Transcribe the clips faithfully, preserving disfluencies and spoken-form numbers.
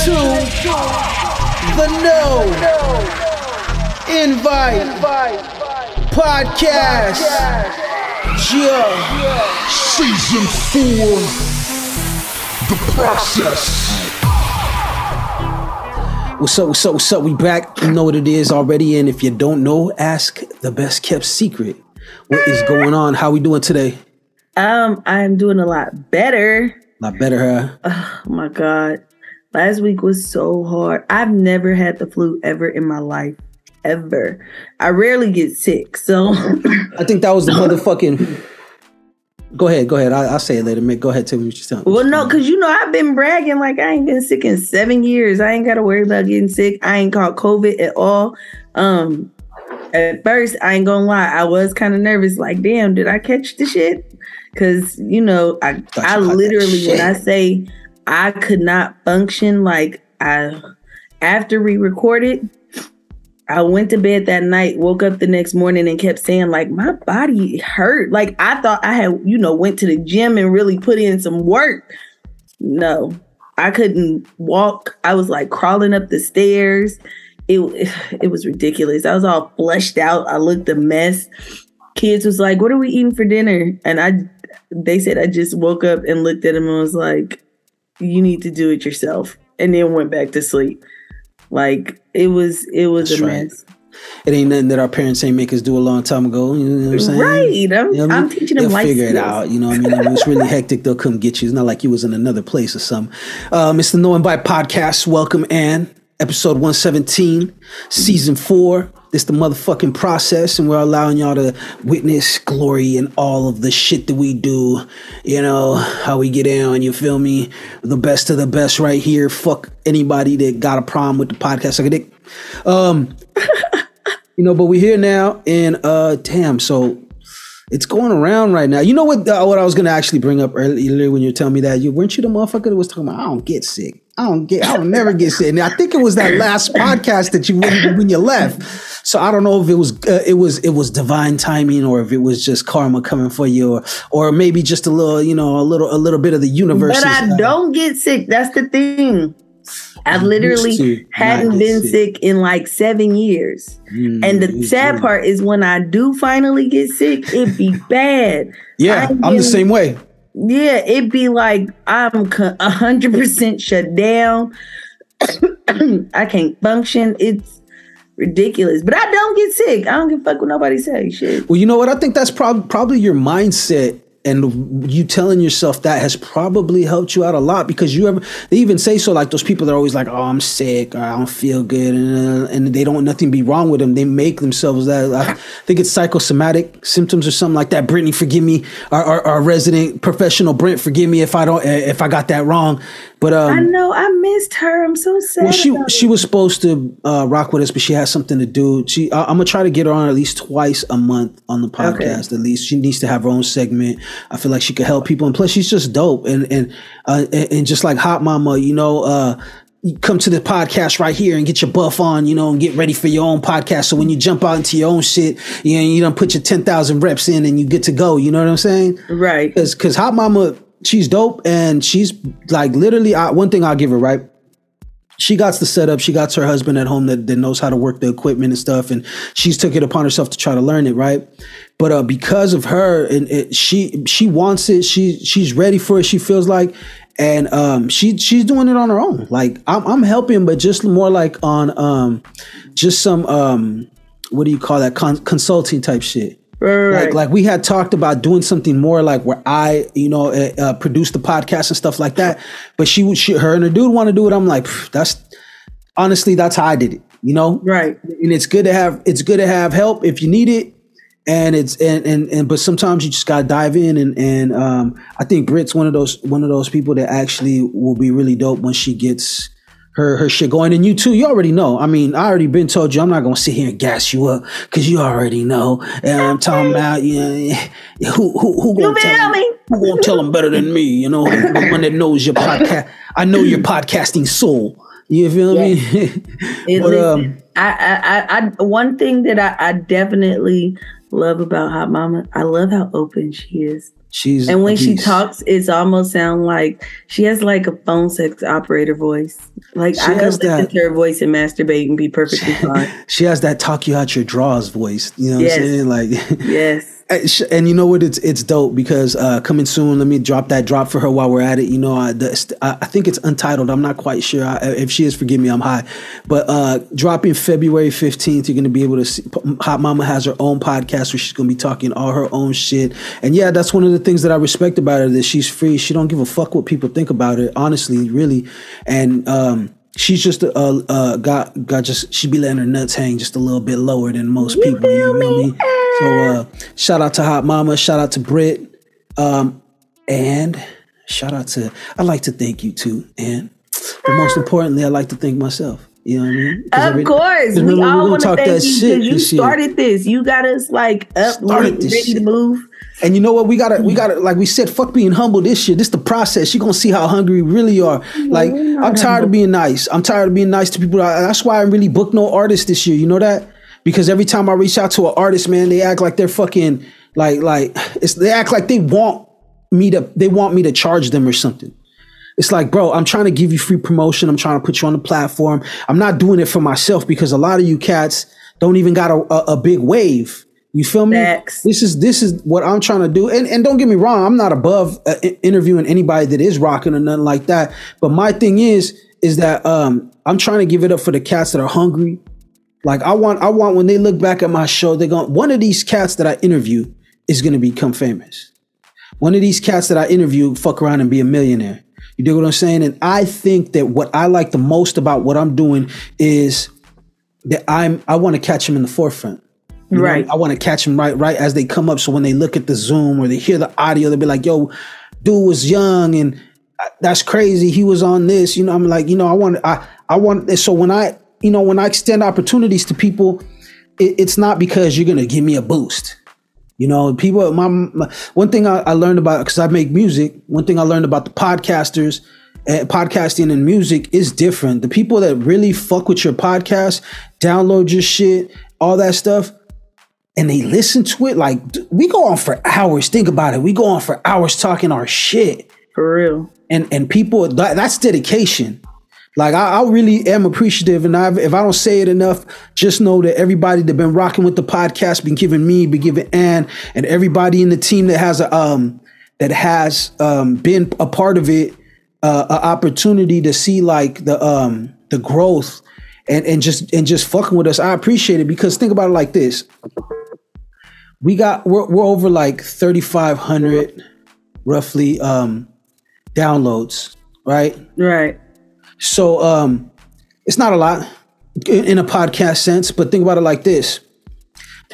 to the No Invite Podcast. Yeah. Season four, The Process. What's up, what's up, what's up? We back. You know what it is already. And if you don't know, ask the Best Kept Secret. What is going on? How we doing today? Um, I'm doing a lot better. A lot better, huh? Oh, my God. Last week was so hard. I've never had the flu ever in my life. Ever. I rarely get sick, so. I think that was the motherfucking... Go ahead, go ahead. I, I'll say it later, man. Go ahead, tell me what you're saying. Well, no, because, you know, I've been bragging like I ain't been sick in seven years. I ain't got to worry about getting sick. I ain't caught COVID at all. Um, At first, I ain't going to lie. I was kind of nervous. Like, damn, did I catch the shit? Because, you know, I, I literally, when I say I could not function, like, I after we recorded, I went to bed that night, woke up the next morning and kept saying, like, my body hurt. Like, I thought I had, you know, went to the gym and really put in some work. No, I couldn't walk. I was, like, crawling up the stairs. It, it was ridiculous. I was all flushed out. I looked a mess. Kids was like, what are we eating for dinner? And I, they said, I just woke up and looked at them and was like, you need to do it yourself. And then went back to sleep. Like, it was, it was That's a right. mess. It ain't nothing that our parents ain't make us do a long time ago. You know what I'm saying? Right. I'm, you know what I'm mean? teaching them life skills. They'll figure it out. You know what I mean? If it's really hectic, they'll come get you. It's not like you was in another place or something. Um, it's the No Invite Podcast. Welcome, Ann. Episode one seventeen, season four. It's the motherfucking process, and we're allowing y'all to witness glory and all of the shit that we do. You know, how we get down, you feel me? The best of the best right here. Fuck anybody that got a problem with the podcast. Like a um, dick. You know, but we're here now, and uh, damn, so it's going around right now. You know what uh, What I was going to actually bring up earlier when you were telling me that? You Weren't you the motherfucker that was talking about, I don't get sick. I don't get, I don't never get sick. And I think it was that last podcast that you went when you left. So I don't know if it was, uh, it was, it was divine timing or if it was just karma coming for you or, or maybe just a little, you know, a little, a little bit of the universe. But I don't get sick. That's the thing. I've literally hadn't been sick. sick in like seven years. Mm, and the sad true. part is when I do finally get sick, it be bad. Yeah. I'm getting, the same way. Yeah, it'd be like I'm one hundred percent shut down. I can't function. It's ridiculous. But I don't get sick. I don't give a fuck what nobody says. Shit. Well, you know what? I think that's prob- probably your mindset. And you telling yourself that has probably helped you out a lot because you ever, they even say so, like those people that are always like, oh, I'm sick, or I don't feel good. And, uh, and they don't, nothing be wrong with them. They make themselves that. I think it's psychosomatic symptoms or something like that. Brittany, forgive me. Our, our, our resident professional Brent, forgive me if I don't, if I got that wrong. But um, I know I missed her. I'm so sad. Well, she, she was supposed to uh, rock with us, but she has something to do. She, I, I'm going to try to get her on at least twice a month on the podcast. Okay. At least she needs to have her own segment. I feel like she could help people. And plus she's just dope. And, and, uh, and, and just like Hot Mama, you know, uh, you come to the podcast right here and get your buff on, you know, and get ready for your own podcast. So when you jump out into your own shit, you know, you don't put your ten thousand reps in and you get to go. You know what I'm saying? Right. Cause, cause Hot Mama, she's dope. And she's like, literally, I, one thing I'll give her, right? She got the setup. She got her husband at home that, that knows how to work the equipment and stuff. And she's took it upon herself to try to learn it, right? But uh, because of her, and it, she she wants it. She she's ready for it. She feels like, and um, she she's doing it on her own. Like I'm I'm helping, but just more like on um, just some um, what do you call that Con- consulting type shit. Right, right. Like, like we had talked about doing something more like where I, you know, uh, uh, produce the podcast and stuff like that. But she, she her and her dude want to do it. I'm like, that's honestly, that's how I did it, you know? Right. And it's good to have, it's good to have help if you need it. And it's, and, and, and but sometimes you just got to dive in. And, and um, I think Britt's one of those, one of those people that actually will be really dope when she gets Her, her shit going. And you too, you already know. I mean, I already been told you, I'm not going to sit here and gas you up because you already know. And I'm talking about, you know, who, who, who going to tell me? Who going to tell them better than me? You know, the one that knows your podcast. I know your podcasting soul. You feel yes. me? but, um, I, I, I, one thing that I, I definitely love about Hot Mama, I love how open she is. She's and when she talks, it's almost sound like she has like a phone sex operator voice. Like she I could listen to her voice and masturbate and be perfectly fine. She has that talk you out your drawers voice. You know what yes. I'm saying? Like yes. And you know what? It's it's dope because uh, coming soon. Let me drop that drop for her while we're at it. You know, I the, I think it's Untitled. I'm not quite sure. I, if she is, forgive me. I'm high. But uh, dropping February fifteenth, you're going to be able to see. Hot Mama has her own podcast where she's going to be talking all her own shit. And yeah, that's one of the things that I respect about her, that she's free. She don't give a fuck what people think about her. Honestly, really. And um, she's just uh, uh, got got just she be letting her nuts hang just a little bit lower than most you people. You know what I mean? So uh, shout out to Hot Mama, shout out to Britt, um, and shout out to, I'd like to thank you too, and but most importantly, I'd like to thank myself. You know what I mean? Of every, course, we really, all want to thank that you because you started this. You got us like up, ready to move. And you know what? We gotta, we gotta, like we said, fuck being humble. This shit, this the process. You're gonna see how hungry we really are. Like I'm tired of being nice. I'm tired of being nice to people. That's why I really booked no artists this year. You know that? Because every time I reach out to an artist, man, they act like they're fucking like like it's they act like they want me to they want me to charge them or something. It's like, bro, I'm trying to give you free promotion. I'm trying to put you on the platform. I'm not doing it for myself because a lot of you cats don't even got a, a, a big wave. You feel me? Next. This is this is what I'm trying to do. And and don't get me wrong, I'm not above uh, interviewing anybody that is rocking or nothing like that. But my thing is is that um, I'm trying to give it up for the cats that are hungry. Like I want, I want when they look back at my show, they're going, one of these cats that I interview is going to become famous. One of these cats that I interview fuck around and be a millionaire. You dig what I'm saying? And I think that what I like the most about what I'm doing is that I'm, I want to catch them in the forefront. You know? Right. I want to catch them right, right as they come up. So when they look at the Zoom or they hear the audio, they'll be like, yo, dude was young and that's crazy. He was on this, you know, I'm like, you know, I want, I, I want this. So when I, You know, when I extend opportunities to people, it, it's not because you're going to give me a boost. You know, people, my, my one thing I, I learned about, because I make music, one thing I learned about the podcasters, uh, podcasting and music is different. The people that really fuck with your podcast, download your shit, all that stuff, and they listen to it. Like, we go on for hours. Think about it. We go on for hours talking our shit. For real. And, and people, that, that's dedication. Like, I, I really am appreciative, and I've, if I don't say it enough, just know that everybody that's been rocking with the podcast, been giving me, been giving Ann, and everybody in the team that has a, um that has um been a part of it, uh, an opportunity to see like the um the growth and and just and just fucking with us. I appreciate it because think about it like this: we got we're we're over like thirty-five hundred roughly um downloads, right? Right. So um, it's not a lot in a podcast sense, but think about it like this: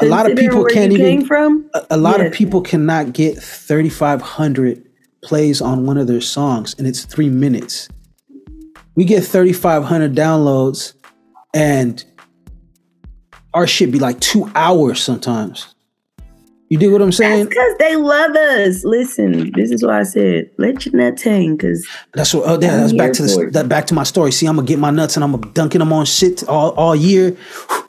a lot of people can't even. From? A, a lot yes. of people cannot get thirty-five hundred plays on one of their songs, and it's three minutes. We get thirty-five hundred downloads, and our shit be like two hours sometimes. You dig what I'm saying? That's because they love us. Listen, this is why I said let your nuts hang. Because that's what. Oh, yeah, that's back to the that back to my story. See, I'm gonna get my nuts and I'm gonna dunking them on shit all, all year.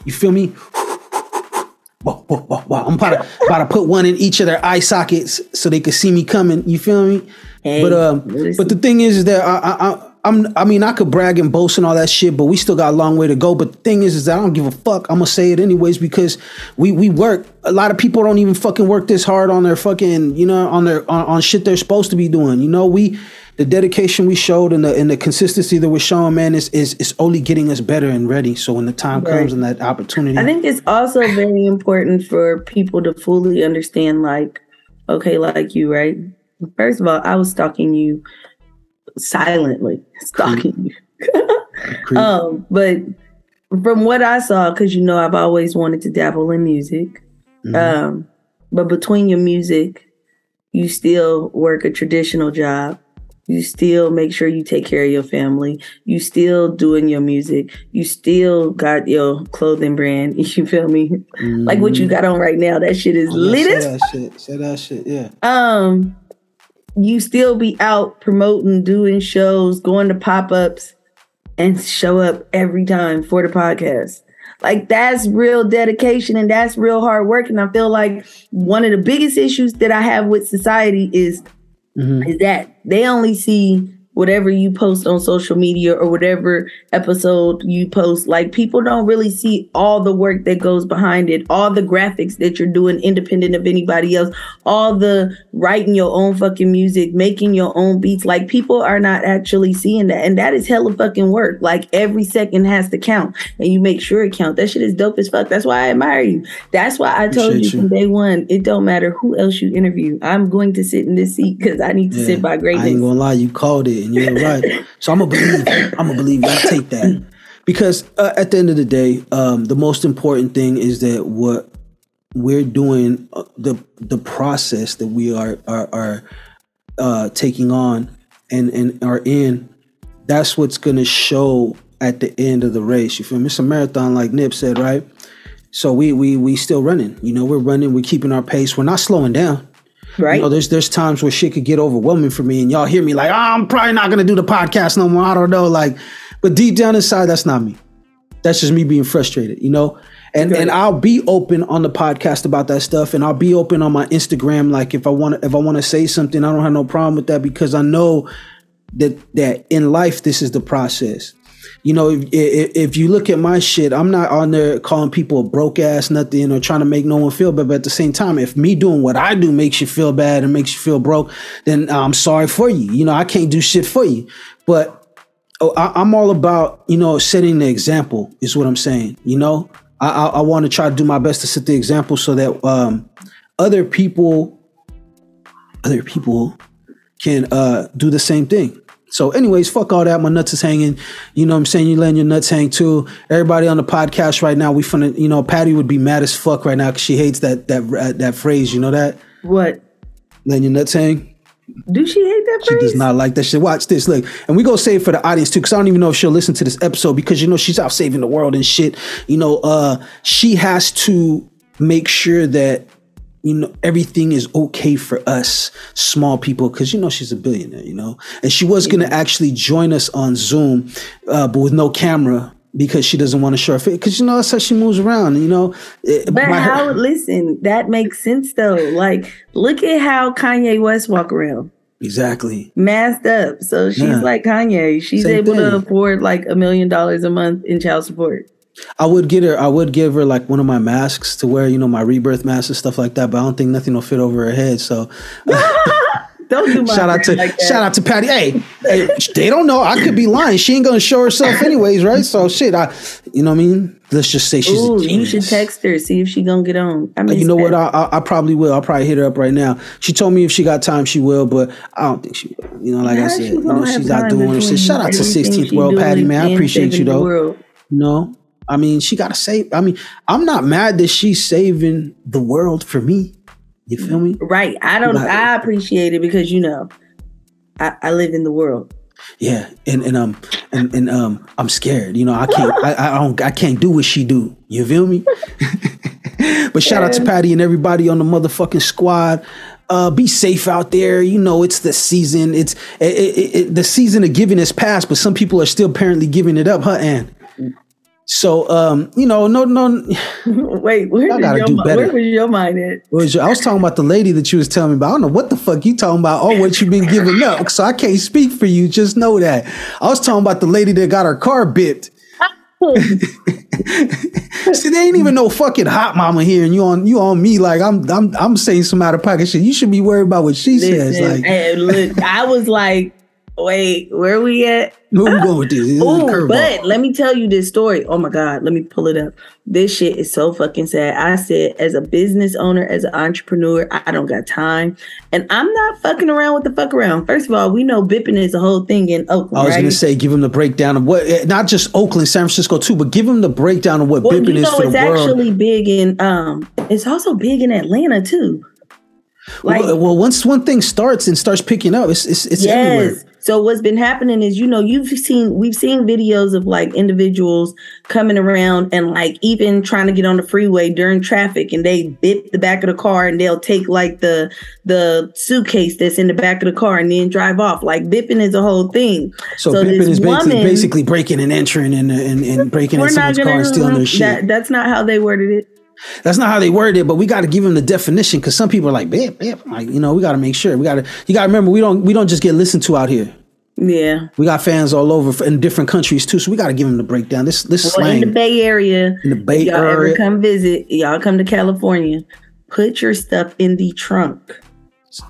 You feel me? Whoa, whoa, whoa, whoa. I'm about to, about to put one in each of their eye sockets so they can see me coming. You feel me? Hey, but um, listen. But the thing is, is that I, I, I I'm I mean I could brag and boast and all that shit, but we still got a long way to go. But the thing is, is that I don't give a fuck. I'm gonna say it anyways because we we work. A lot of people don't even fucking work this hard on their fucking, you know, on their on, on shit they're supposed to be doing. You know, we the dedication we showed and the and the consistency that we're showing, man, is is is only getting us better and ready. So when the time right. comes and that opportunity, I think it's also very important for people to fully understand. Like, okay, like you, right? First of all, I was stalking you. Silently stalking you. um, but from what I saw, because you know I've always wanted to dabble in music, mm-hmm. um, but between your music, you still work a traditional job. You still make sure you take care of your family. You still doing your music. You still got your clothing brand. You feel me? Mm-hmm. Like what you got on right now, that shit is oh, lit as fuck. Say that shit. Say that shit, yeah. Um... You still be out promoting, doing shows, going to pop-ups, and show up every time for the podcast. Like, that's real dedication and that's real hard work. And I feel like one of the biggest issues that I have with society is, mm-hmm. is that they only see whatever you post on social media or whatever episode you post. Like, people don't really see all the work that goes behind it, all the graphics that you're doing independent of anybody else, all the writing your own fucking music, making your own beats. Like, people are not actually seeing that. And that is hella fucking work. Like, every second has to count and you make sure it counts. That shit is dope as fuck. That's why I admire you. That's why I told you, you from day one, it don't matter who else you interview. I'm going to sit in this seat because I need to yeah, sit by greatness. I ain't gonna lie, you called it. And you're right. So I'm going to believe I'm going to believe y'all take that. Because uh, at the end of the day, um, the most important thing is that what we're doing, uh, the the process that we are are, are uh, taking on and, and are in, that's what's going to show at the end of the race. You feel me? It's a marathon, like Nip said, right? So we we we still running. You know, we're running. We're keeping our pace. We're not slowing down. Right. You know, there's there's times where shit could get overwhelming for me, and y'all hear me like, oh, I'm probably not gonna do the podcast no more. I don't know, like, but deep down inside, that's not me. That's just me being frustrated, you know. And okay. and I'll be open on the podcast about that stuff, and I'll be open on my Instagram. Like, if I want if I want to say something, I don't have no problem with that because I know that that in life this is the process. You know, if, if, if you look at my shit, I'm not on there calling people a broke ass nothing or trying to make no one feel bad. But at the same time, if me doing what I do makes you feel bad and makes you feel broke, then I'm sorry for you. You know, I can't do shit for you. But oh, I, I'm all about, you know, setting the example is what I'm saying. You know, I, I, I want to try to do my best to set the example so that um, other people, other people can uh, do the same thing. So anyways, fuck all that. My nuts is hanging. You know what I'm saying? You're letting your nuts hang too. Everybody on the podcast right now, we finna, you know, Patti would be mad as fuck right now because she hates that that uh, that phrase. You know that? What? Letting your nuts hang? Do she hate that phrase? She does not like that shit. Watch this, look. And we gonna save for the audience too because I don't even know if she'll listen to this episode because, you know, she's out saving the world and shit. You know, uh, she has to make sure that, you know, everything is okay for us small people because, you know, she's a billionaire, you know, and she was going to actually join us on Zoom, uh, but with no camera because she doesn't want to show her face because, you know, that's how she moves around, you know. It, but how, listen, that makes sense, though. Like, look at how Kanye West walk around. Exactly. Masked up. So she's nah. like Kanye. She's Same able thing. to afford like a million dollars a month in child support. I would get her, I would give her like one of my masks to wear, you know, my RiBirth mask and stuff like that, but I don't think nothing will fit over her head. So don't do my shout out to like shout out to Patti. Hey, hey, they don't know. I could be lying. She ain't gonna show herself anyways, right? So shit, I you know what I mean? Let's just say she's Ooh, a genius. You should text her, see if she gonna get on. I mean, you know what? I, I I probably will. I'll probably hit her up right now. She told me if she got time, she will, but I don't think she will. You know, like nah, I said, she you know, she's out doing her shit. Shout out to sixteenth World Patti, man. I appreciate you though. No, I mean, she got to save. I mean, I'm not mad that she's saving the world for me. You feel me? Right. I don't, like, I appreciate it because, you know, I, I live in the world. Yeah. And, and, um, and, and, um, I'm scared, you know, I can't, I, I don't, I can't do what she do. You feel me? But shout yeah. out to Patti and everybody on the motherfucking squad. Uh, be safe out there. You know, it's the season. It's it, it, it, the season of giving is past, but some people are still apparently giving it up. Huh, Ann? So, um, you know, no, no. Wait, where, I gotta your, do better. Where was your mind at? Was your, I was talking about the lady that you was telling me about. I don't know what the fuck you talking about or what you been giving up. So I can't speak for you. Just know that. I was talking about the lady that got her car bipped. See, there ain't even no fucking hot mama here, and you on you on me like I'm I'm I'm saying some out of pocket shit. You should be worried about what she Listen, says. Like, hey, look, I was like. Wait, where are we at? Where we going with this? this Ooh, but let me tell you this story. Oh my God, let me pull it up. This shit is so fucking sad. I said, as a business owner, as an entrepreneur, I don't got time. And I'm not fucking around with the fuck around. First of all, we know bipping is a whole thing in Oakland. I was right? going to say, give them the breakdown of what, not just Oakland, San Francisco too, but give them the breakdown of what well, bipping you know, is for the world. It's actually big in, um, it's also big in Atlanta too. Like, well, well, once one thing starts and starts picking up, it's, it's, it's yes. everywhere. So what's been happening is, you know, you've seen, we've seen videos of like individuals coming around and like even trying to get on the freeway during traffic, and they bit the back of the car, and they'll take like the the suitcase that's in the back of the car and then drive off. Like bipping is a whole thing. So, so bipping is woman, basically, basically breaking and entering and and, and breaking into someone's car and stealing their shit. That, that's not how they worded it. That's not how they worded it, but we got to give them the definition, because some people are like, bip, bip. Like, you know, we got to make sure. We got to, you got to remember, we don't, we don't just get listened to out here. Yeah. We got fans all over in different countries too, so we got to give them the breakdown. This, this well, slang. In the Bay Area. In the Bay y'all Area. Y'all ever come visit, y'all come to California, put your stuff in the trunk.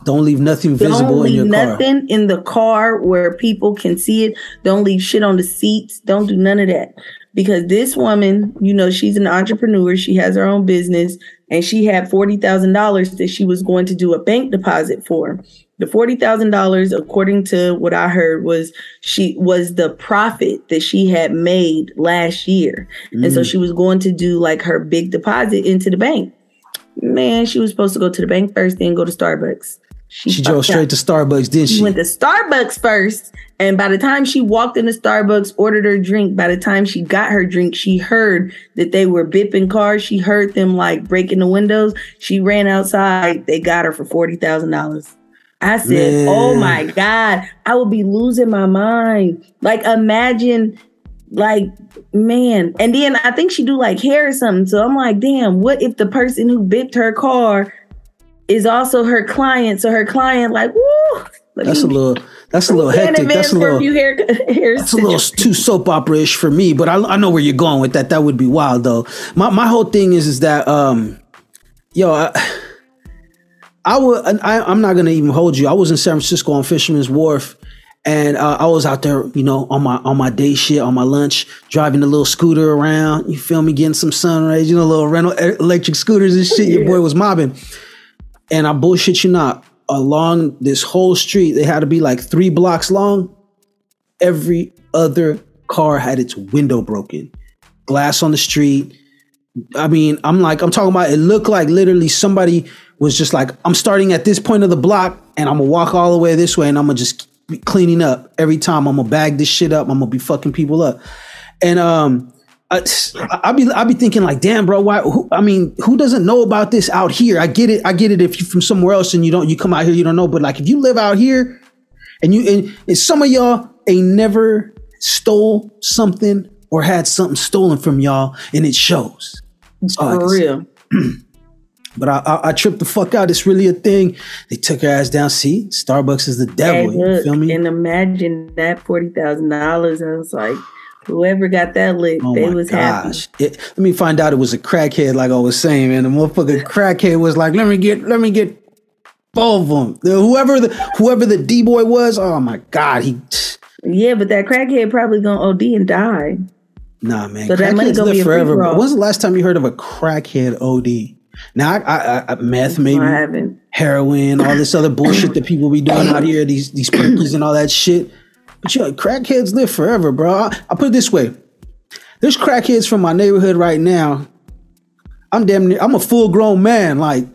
Don't leave nothing visible Don't leave in your nothing car. Nothing in the car where people can see it. Don't leave shit on the seats. Don't do none of that. Because this woman, you know, she's an entrepreneur. She has her own business, and she had forty thousand dollars that she was going to do a bank deposit for. The forty thousand dollars, according to what I heard, was she was the profit that she had made last year. Mm. And so she was going to do like her big deposit into the bank. Man, she was supposed to go to the bank first, then go to Starbucks. She, she drove straight up to Starbucks, didn't she? She went to Starbucks first, and by the time she walked into Starbucks, ordered her drink, by the time she got her drink, she heard that they were bipping cars. She heard them, like, breaking the windows. She ran outside. They got her for forty thousand dollars. I said, Man. oh, my God, I would be losing my mind. Like, imagine... Like, man. And then I think she do like hair or something. So I'm like, damn, what if the person who bipped her car is also her client? So her client like, woo. That's a little, that's a little hectic. That's a little, hair, hair that's a little too soap opera-ish for me, but I, I know where you're going with that. That would be wild though. My my whole thing is, is that, um, yo, I, I would, I, I'm not going to even hold you. I was in San Francisco on Fisherman's Wharf. And uh, I was out there, you know, on my on my day shit, on my lunch, driving a little scooter around. You feel me? Getting some sunrays, you know, little rental electric scooters and shit. Your boy was mobbing. And I bullshit you not, along this whole street, they had to be like three blocks long. Every other car had its window broken. Glass on the street. I mean, I'm like, I'm talking about, it looked like literally somebody was just like, I'm starting at this point of the block and I'm going to walk all the way this way and I'm going to just... cleaning up every time. I'm gonna bag this shit up. I'm gonna be fucking people up, and um, I, I be I be thinking like, damn, bro, why? Who, I mean, who doesn't know about this out here? I get it. I get it. If you're from somewhere else and you don't, you come out here, you don't know. But like, if you live out here, and you and, and some of y'all ain't never stole something or had something stolen from y'all, and it shows. For real. But I, I I tripped the fuck out. It's really a thing. They took her ass down. See, Starbucks is the devil. Hey, look, you feel me? And imagine that forty thousand dollars. I was like, whoever got that lick, oh they was gosh. happy. It, let me find out it was a crackhead, like I was saying, man. The motherfucking crackhead was like, let me get, let me get both of them. The, whoever the whoever the D boy was, oh my God, he. Yeah, but that crackhead probably gonna O D and die. Nah, man. So that money gonna be forever. When's the last time you heard of a crackhead O D? Now, I, I, I meth, maybe I heroin, all this other bullshit that people be doing out here, these these pinkies and all that shit. But you know, crackheads live forever, bro. I, I put it this way: there's crackheads from my neighborhood right now. I'm damn near, I'm a full grown man, like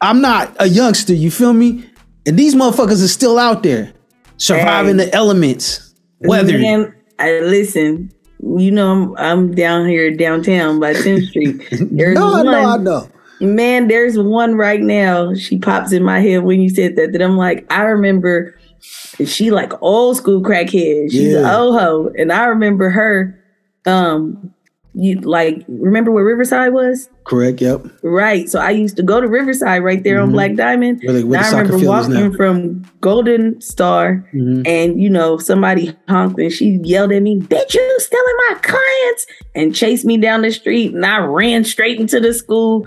I'm not a youngster. You feel me? And these motherfuckers are still out there surviving hey, the elements, weathering. Man, I listen. You know, I'm I'm down here downtown by tenth Street. There's no, one. no, I know. Man, there's one right now. She pops in my head when you said that, that I'm like, I remember she like old school crackhead. She's yeah. an old hoe. And I remember her, um, you like, remember where Riverside was? Correct, yep. Right. So I used to go to Riverside right there mm-hmm. on Black Diamond. Really, where the soccer I remember field walking is now. From Golden Star mm-hmm. and, you know, somebody honked and she yelled at me, bitch, you stealing my clients, and chased me down the street, and I ran straight into the school.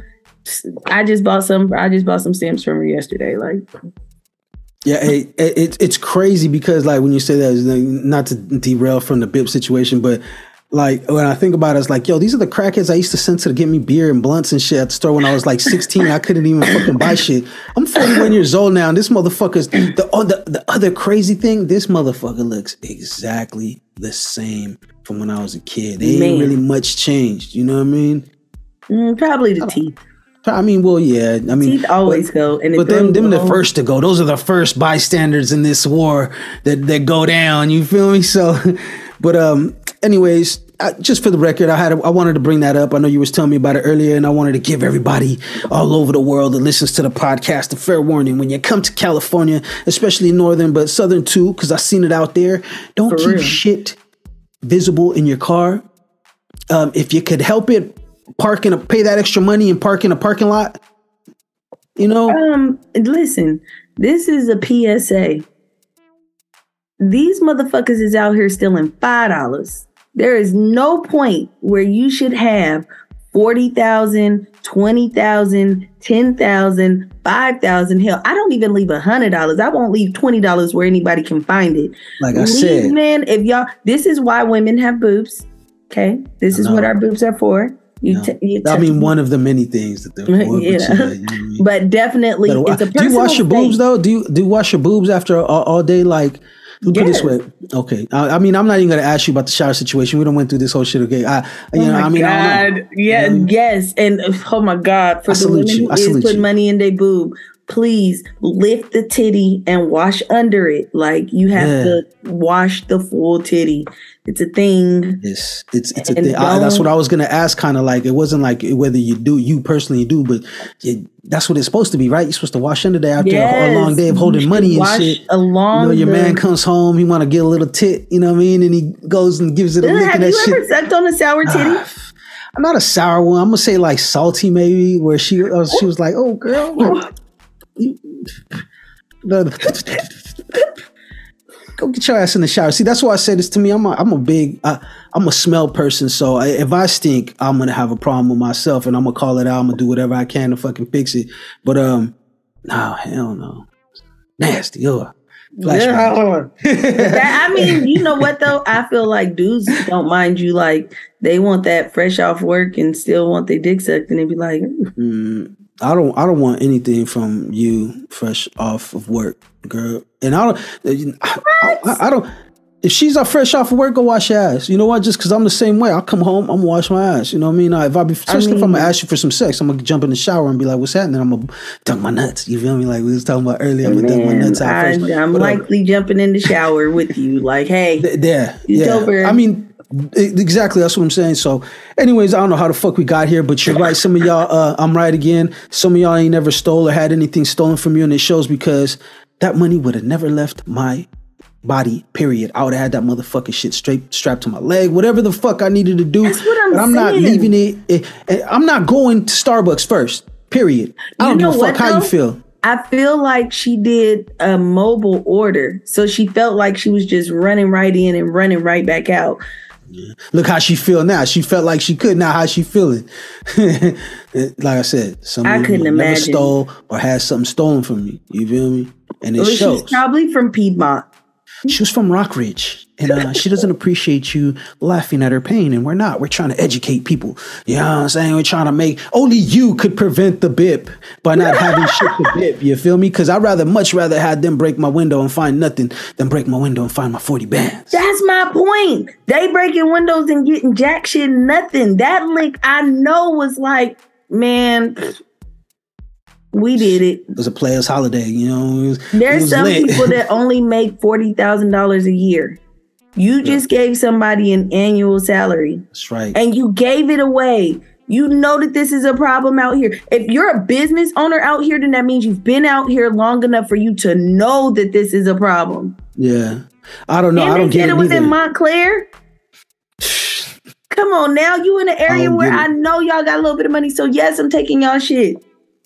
I just bought some. I just bought some stamps from her yesterday. Like, yeah, it, it, it's crazy because, like, when you say that, not to derail from the bip situation, but like when I think about it, it's like, yo, these are the crackheads I used to send to get me beer and blunts and shit at the store when I was like sixteen. I couldn't even fucking buy shit. I'm forty-one years old now, and this motherfucker's the other. The other crazy thing, this motherfucker looks exactly the same from when I was a kid. They ain't Man. really much changed. You know what I mean? Mm, probably the teeth. I mean, well, yeah. I mean, teeth always but, go, and the but them, them the first to go. Those are the first bystanders in this war that that go down. You feel me? So, but um, anyways, I, just for the record, I had a, I wanted to bring that up. I know you was telling me about it earlier, and I wanted to give everybody all over the world that listens to the podcast a fair warning. When you come to California, especially northern, but southern too, because I seen it out there. Don't for keep real. shit visible in your car. Um, if you could help it. Park in a, pay that extra money and park in a parking lot, you know? Um, listen, this is a P S A. These motherfuckers is out here stealing five dollars. There is no point where you should have forty thousand dollars, twenty thousand dollars, ten thousand dollars, five thousand dollars. Hell, I don't even leave one hundred dollars. I won't leave twenty dollars where anybody can find it. Like I leave, said. Man, if y'all, this is why women have boobs, okay? This is what our boobs are for. You no. t- you I mean, one of the many things that they're for, yeah. But, yeah, you know I mean? But definitely, but it's a personal. Do you wash your thing. boobs though? Do you do you wash your boobs after all, all day? Like, look yes. at this way. Okay, I, I mean, I'm not even gonna ask you about the shower situation. We done went through this whole shit. Okay, I, you oh know, my I mean, God. I don't know. Yeah, you know? Yes, and oh my God, for I the women who is putting money in their boob, please lift the titty and wash under it. Like you have yeah. to wash the full titty. It's a thing. Yes, it's it's and a thing. I, that's what I was gonna ask. Kind of like it wasn't like whether you do you personally do, but it, that's what it's supposed to be, right? You're supposed to wash under there after yes. a, a long day of holding money and shit. Along, you know, your the, man comes home, he want to get a little tit, you know what I mean? And he goes and gives it a lick. Have that you shit. ever sucked on a sour titty? Uh, I'm not a sour one. I'm gonna say like salty, maybe, where she uh, she was like, "Oh, girl." Go get your ass in the shower. See, that's why I say this to me. I'm a, I'm a big, I, I'm a smell person. So I, if I stink, I'm going to have a problem with myself and I'm going to call it out. I'm going to do whatever I can to fucking fix it. But, um, no, hell no. Nasty. Oh, yeah. That, I mean, you know what though? I feel like dudes don't mind you. Like they want that fresh off work and still want their dick sucked. And they be like, mm. I don't I don't want anything from you fresh off of work, girl. And I don't I, I, I don't if she's a fresh off of work, go wash your ass. You know what? Just because I'm the same way. I'll come home, I'm gonna wash my ass. You know what I mean? If I be especially I mean, if I'm gonna ask you for some sex, I'm gonna jump in the shower and be like, "What's happening?" I'm gonna dunk my nuts. You feel me? Like we was talking about earlier, I'm gonna dunk my nuts out first. I, I'm Whatever. likely jumping in the shower with you. Like, hey, Th- there, it's yeah. over. I mean. Exactly, that's what I'm saying. So anyways, I don't know how the fuck we got here, but you're right. Some of y'all, uh, I'm right again. Some of y'all ain't never stole or had anything stolen from you, and it shows because that money would have never left my body, period. I would have had that motherfucking shit straight strapped to my leg, whatever the fuck I needed to do. That's what I'm, but I'm not leaving it, it, it. I'm not going to Starbucks first, period. I don't you know give a fuck what, how though? you feel. I feel like she did a mobile order, so she felt like she was just running right in and running right back out. Yeah. Look how she feel now. She felt like she could. Now how she feeling? Like I said, somebody I couldn't imagine never stole or had something stolen from me. You feel me? And it well, shows. She's probably from Piedmont. She was from Rockridge, and uh, she doesn't appreciate you laughing at her pain. And we're not. We're trying to educate people. You know what I'm saying? We're trying to make only you could prevent the bip by not having shit to bip. You feel me? Because I'd rather much rather have them break my window and find nothing than break my window and find my forty bands. That's my point. They breaking windows and getting jack shit, nothing. That link I know was like, man. We did it. It was a player's holiday, you know. It was, There's it was some lit. people that only make forty thousand dollars a year. You yeah. just gave somebody an annual salary. That's right. And you gave it away. You know that this is a problem out here. If you're a business owner out here, then that means you've been out here long enough for you to know that this is a problem. Yeah. I don't know. And I don't get it. It was either. in Montclair. Come on now. You in an area I where I know y'all got a little bit of money. So yes, I'm taking y'all shit.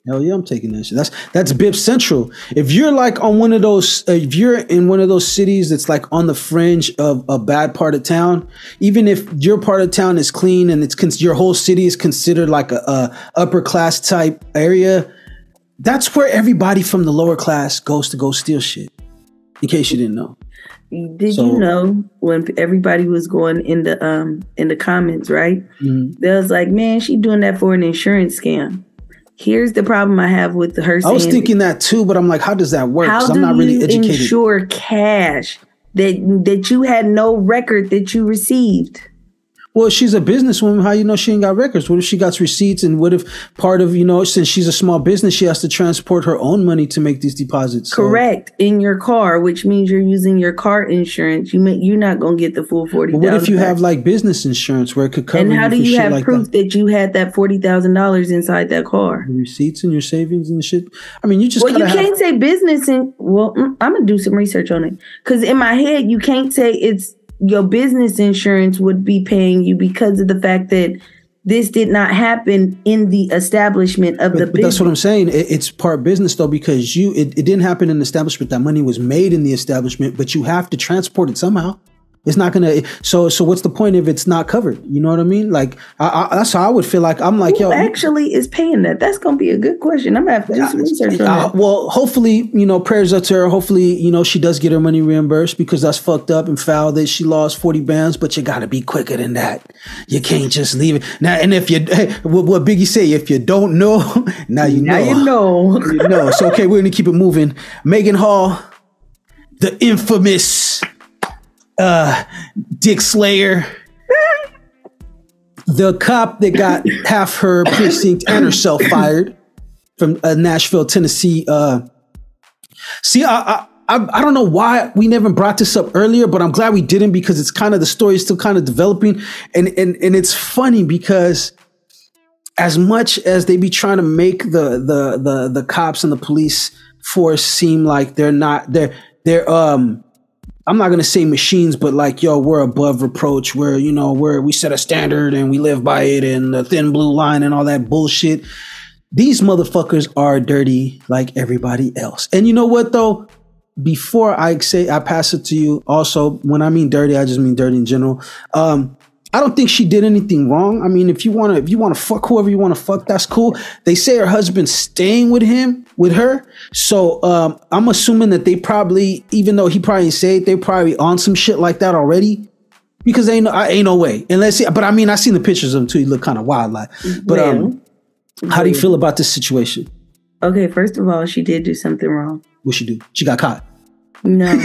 Hell yeah, I'm taking that shit. That's that's B I P Central. If you're like on one of those, uh, if you're in one of those cities that's like on the fringe of a bad part of town, even if your part of town is clean and it's con- your whole city is considered like a, a upper class type area, that's where everybody from the lower class goes to go steal shit. In case you didn't know. Did so, you know when everybody was going in the um in the comments, right? Mm-hmm. They was like, man, she doing that for an insurance scam. Here's the problem I have with her. I was thinking that too, but I'm like, how does that work? Because I'm not really educated. How do you insure cash that that you had no record that you received? Well, she's a businesswoman. How you know she ain't got records? What if she got receipts? And what if part of, you know, since she's a small business, she has to transport her own money to make these deposits? So. Correct. In your car, which means you're using your car insurance. You may, you're not going to get the full forty thousand dollars. What if you have like business insurance where it could cover you for shit like that? And how do you have proof that you had that forty thousand dollars inside that car? The receipts and your savings and shit. I mean, you just Well, you can't say business and, well, I'm going to do some research on it. Because in my head, you can't say it's, your business insurance would be paying you because of the fact that this did not happen in the establishment of but, the but business. That's what I'm saying. It, it's part business, though, because you it, it didn't happen in the establishment. That money was made in the establishment, but you have to transport it somehow. It's not going to. So so what's the point if it's not covered? You know what I mean? Like, I, I, that's how I would feel. Like, I'm like, who yo, actually is paying that? That's going to be a good question. I'm going to have to do some research on that. Well, hopefully, you know, prayers up to her. Hopefully, you know, she does get her money reimbursed, because that's fucked up and foul that she lost forty bands. But you got to be quicker than that. You can't just leave it. Now, and if you, hey, what, what Biggie say, if you don't know, now you know. Now you know. you know. So, okay, we're going to keep it moving. Megan Hall, the infamous... Uh, Dick Slayer, the cop that got half her precinct and herself fired from uh, Nashville, Tennessee. Uh, see, I, I I don't know why we never brought this up earlier, but I'm glad we didn't, because it's kind of, the story is still kind of developing, and and and it's funny because as much as they be trying to make the the the the cops and the police force seem like they're not they're they're um. I'm not going to say machines, but like, yo, we're above reproach. We're, you know, we're, we set a standard and we live by it, and the thin blue line and all that bullshit. These motherfuckers are dirty like everybody else. And you know what, though? Before I say, I pass it to you. Also, when I mean dirty, I just mean dirty in general. Um, I don't think she did anything wrong. I mean, if you want to, if you want to fuck whoever you want to fuck, that's cool. They say her husband's staying with him, with her. So um, I'm assuming that they probably, even though he probably said, they probably on some shit like that already, because they ain't, I, ain't no way. Unless, but I mean, I seen the pictures of him too. He looked kind of wild, like. But um, how do you feel about this situation? Okay, first of all, she did do something wrong. What she do? She got caught. No.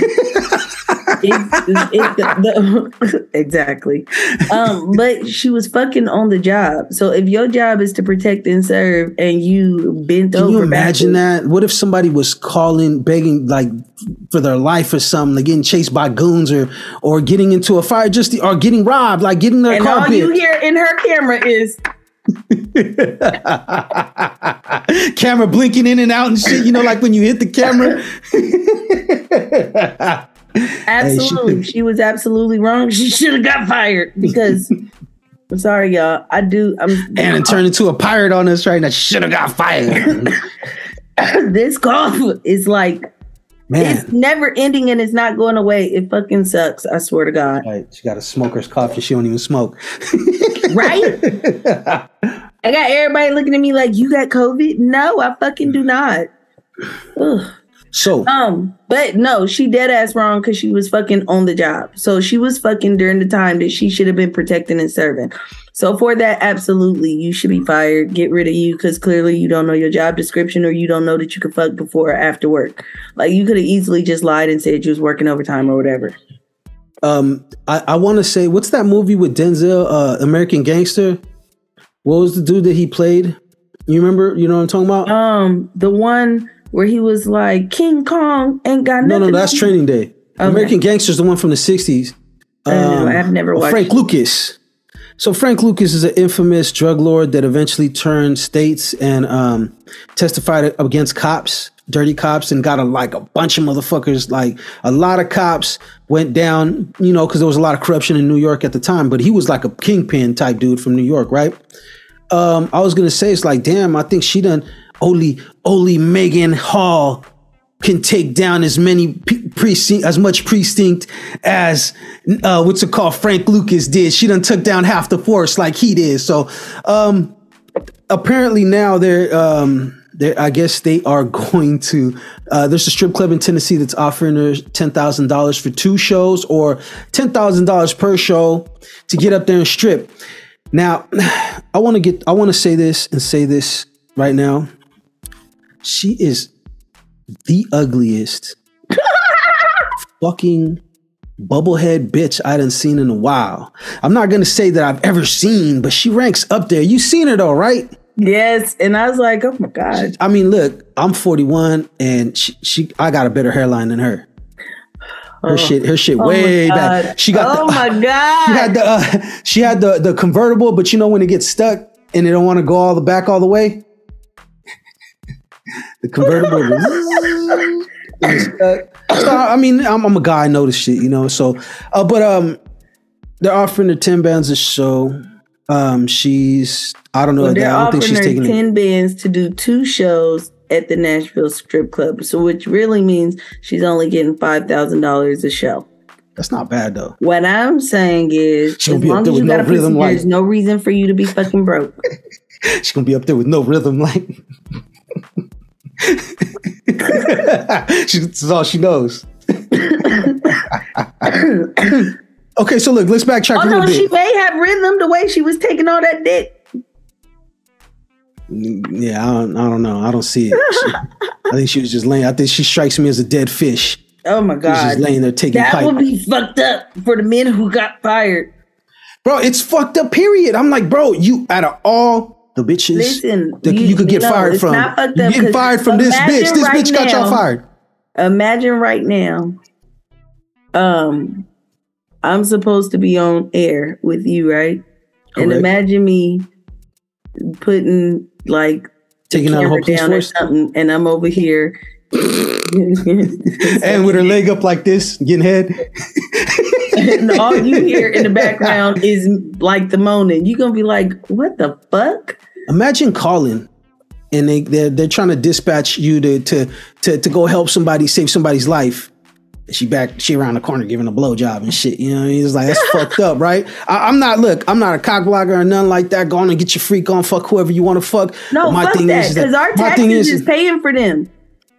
It's, it's the, the, exactly. Um, but she was fucking on the job. So if your job is to protect and serve, and you bent Can over, you imagine backwards. That? What if somebody was calling, begging, like for their life or something, like getting chased by goons, or or getting into a fire, just or getting robbed, like getting their and car all bit. You hear in her camera is. Camera blinking in and out and shit. You know, like when you hit the camera. Absolutely. Hey, she, she was absolutely wrong. She should have got fired, because I'm sorry, y'all. I do. I'm and it turned into a pirate on us right now. Should have got fired. This cough is like, man, it's never ending and it's not going away. It fucking sucks. I swear to God. Right. She got a smoker's cough and she don't even smoke. Right? I got everybody looking at me like, you got COVID? No, I fucking do not. Ugh. So, um, but no, she dead ass wrong, because she was fucking on the job. So she was fucking during the time that she should have been protecting and serving. So for that, absolutely, you should be fired. Get rid of you, because clearly you don't know your job description, or you don't know that you could fuck before or after work. Like, you could have easily just lied and said you was working overtime or whatever. Um, I, I want to say, what's that movie with Denzel, uh, American Gangster? What was the dude that he played? You remember? You know what I'm talking about? Um, the one. Where he was like, King Kong ain't got nothing. No, no, that's Training Day. Okay. American Gangster's the one from the sixties. Um, I've never watched Frank Lucas. So Frank Lucas is an infamous drug lord that eventually turned states and um, testified against cops, dirty cops, and got a, like a bunch of motherfuckers. Like a lot of cops went down, you know, because there was a lot of corruption in New York at the time. But he was like a kingpin type dude from New York, right? Um, I was going to say, it's like, damn, I think she done... Only, only Megan Hall can take down as many pre- precinct, as much precinct as uh, what's it called? Frank Lucas did. She done took down half the force like he did. So um, apparently now they're, um, they're, I guess they are going to. Uh, there's a strip club in Tennessee that's offering her ten thousand dollars for two shows, or ten thousand dollars per show to get up there and strip. Now, I want to get. I want to say this and say this right now. She is the ugliest fucking bubblehead bitch I done seen in a while. I'm not going to say that I've ever seen, but she ranks up there. You seen her though, right? Yes. And I was like, oh my God. I mean, look, I'm forty-one and she, she I got a better hairline than her. Her oh. shit, her shit oh way back. She got oh the, my God. She had the, uh, she had the, the convertible, but you know, when it gets stuck and they don't want to go all the back all the way, the convertible was, Uh, so, I mean, I'm, I'm a guy. I know this shit, you know. So, uh, but um, they're offering her ten bands a show. Um, she's I don't know. Well, they're I don't think she's taking ten it. bands to do two shows at the Nashville strip club. So, which really means she's only getting five thousand dollars a show. That's not bad though. What I'm saying is, she'll as be long up there as you got no a rhythm, like, there's no reason for you to be fucking broke. She's gonna be up there with no rhythm, like. She, that's all she knows. Okay, so look, let's backtrack oh, a little no, bit. She may have rhythm the way she was taking all that dick. Yeah, I don't, I don't know. I don't see it. She, I think she was just laying. I think she strikes me as a dead fish. Oh my God, she was just laying there taking. That pipe. Would be fucked up for the men who got fired, bro. It's fucked up. Period. I'm like, bro, you out of all. The bitches Listen, that you, you could get no, fired from. You're getting fired from this bitch. This right bitch got now, y'all fired. Imagine right now, um, I'm supposed to be on air with you, right? Correct. And imagine me putting like taking out whole down or something, and I'm over here, and with her leg up like this, getting head. And all you hear in the background is like the moaning. You're gonna be like, what the fuck? Imagine calling and they, they're, they're trying to dispatch you to, to to to go help somebody, save somebody's life. She back, she around the corner giving a blowjob and shit. You know what I mean? It's like, that's fucked up, right? I, I'm not, look, I'm not a cock blocker or nothing like that. Go on and get your freak on, fuck whoever you want to fuck. No, my fuck thing that, because like, our taxes is, is paying for them.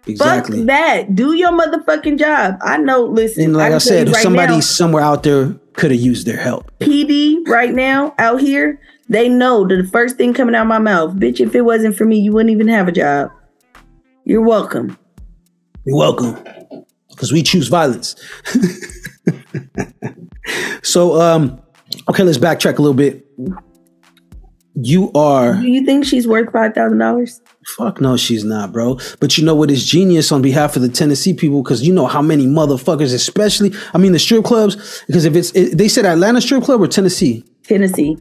Exactly. Fuck that. Do your motherfucking job. I know, listen. And like I, I said, right somebody now, somewhere out there could have used their help. P D right now, out here, they know that the first thing coming out of my mouth, bitch, if it wasn't for me, you wouldn't even have a job. You're welcome. You're welcome. Because we choose violence. So, um, okay, let's backtrack a little bit. You are... Do you think she's worth five thousand dollars? Fuck no, she's not, bro. But you know what is genius on behalf of the Tennessee people, because you know how many motherfuckers, especially, I mean, the strip clubs, because if it's, it, they said Atlanta strip club or Tennessee? Tennessee.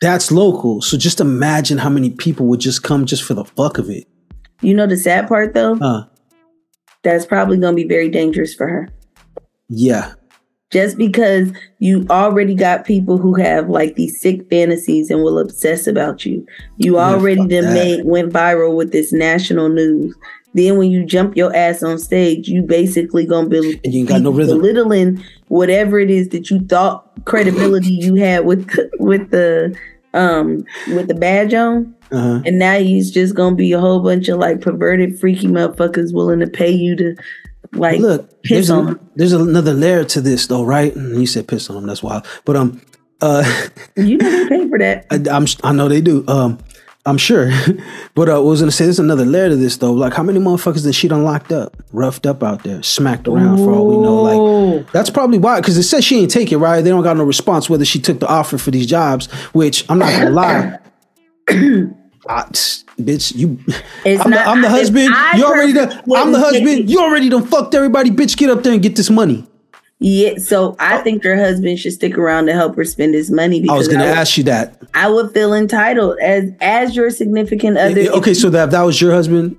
That's local. So just imagine how many people would just come just for the fuck of it. You know the sad part, though? Huh. That's probably going to be very dangerous for her. Yeah. Just because you already got people who have like these sick fantasies and will obsess about you. You already yeah, done made, went viral with this national news. Then when you jump your ass on stage, you basically gonna be and you ain't got no rhythm. Belittling whatever it is that you thought credibility you had with with the um with the badge on. Uh-huh. And now he's just gonna be a whole bunch of like perverted, freaky motherfuckers willing to pay you to. Like, look, there's, a, there's another layer to this, though, right? You said piss on them. That's wild. But um, uh, you know they pay for that. I, I'm, I know they do. Um, I'm sure. But uh, I was gonna say there's another layer to this, though. Like, how many motherfuckers that she done locked up, roughed up out there, smacked around Ooh. For all we know? Like, that's probably why. Because it says she ain't take it, right? They don't got no response whether she took the offer for these jobs. Which I'm not gonna lie. I, bitch, you. It's I'm, not, the, I'm the husband. You already done. I'm the husband. You already done fucked everybody. Bitch, get up there and get this money. Yeah, so I think her husband should stick around to help her spend his money. Because I was going to ask you that. I would feel entitled as as your significant other. It, okay, so that that was your husband.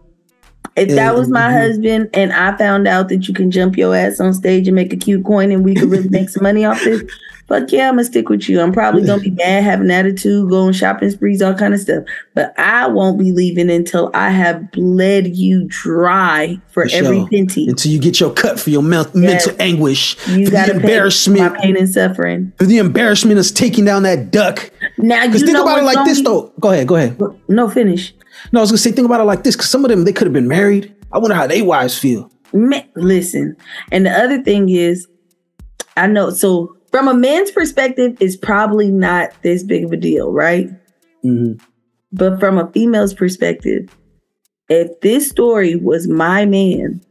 If that was my husband and I found out that you can jump your ass on stage and make a cute coin and we could really make some money off this, fuck yeah, I'm going to stick with you. I'm probably going to be mad, have an attitude, go on shopping sprees, all kind of stuff. But I won't be leaving until I have bled you dry for, for every sure. penty. Until you get your cut for your me- yes. mental anguish. You got to embarrassment, my pain and suffering. For the embarrassment of taking down that duck. Now you think know about it like this, be- though. Go ahead, go ahead. No, finish. No, I was going to say, think about it like this, because some of them, they could have been married. I wonder how they wives feel. Ma- Listen, and the other thing is, I know, so from a man's perspective, it's probably not this big of a deal, right? Mm-hmm. But from a female's perspective, if this story was my man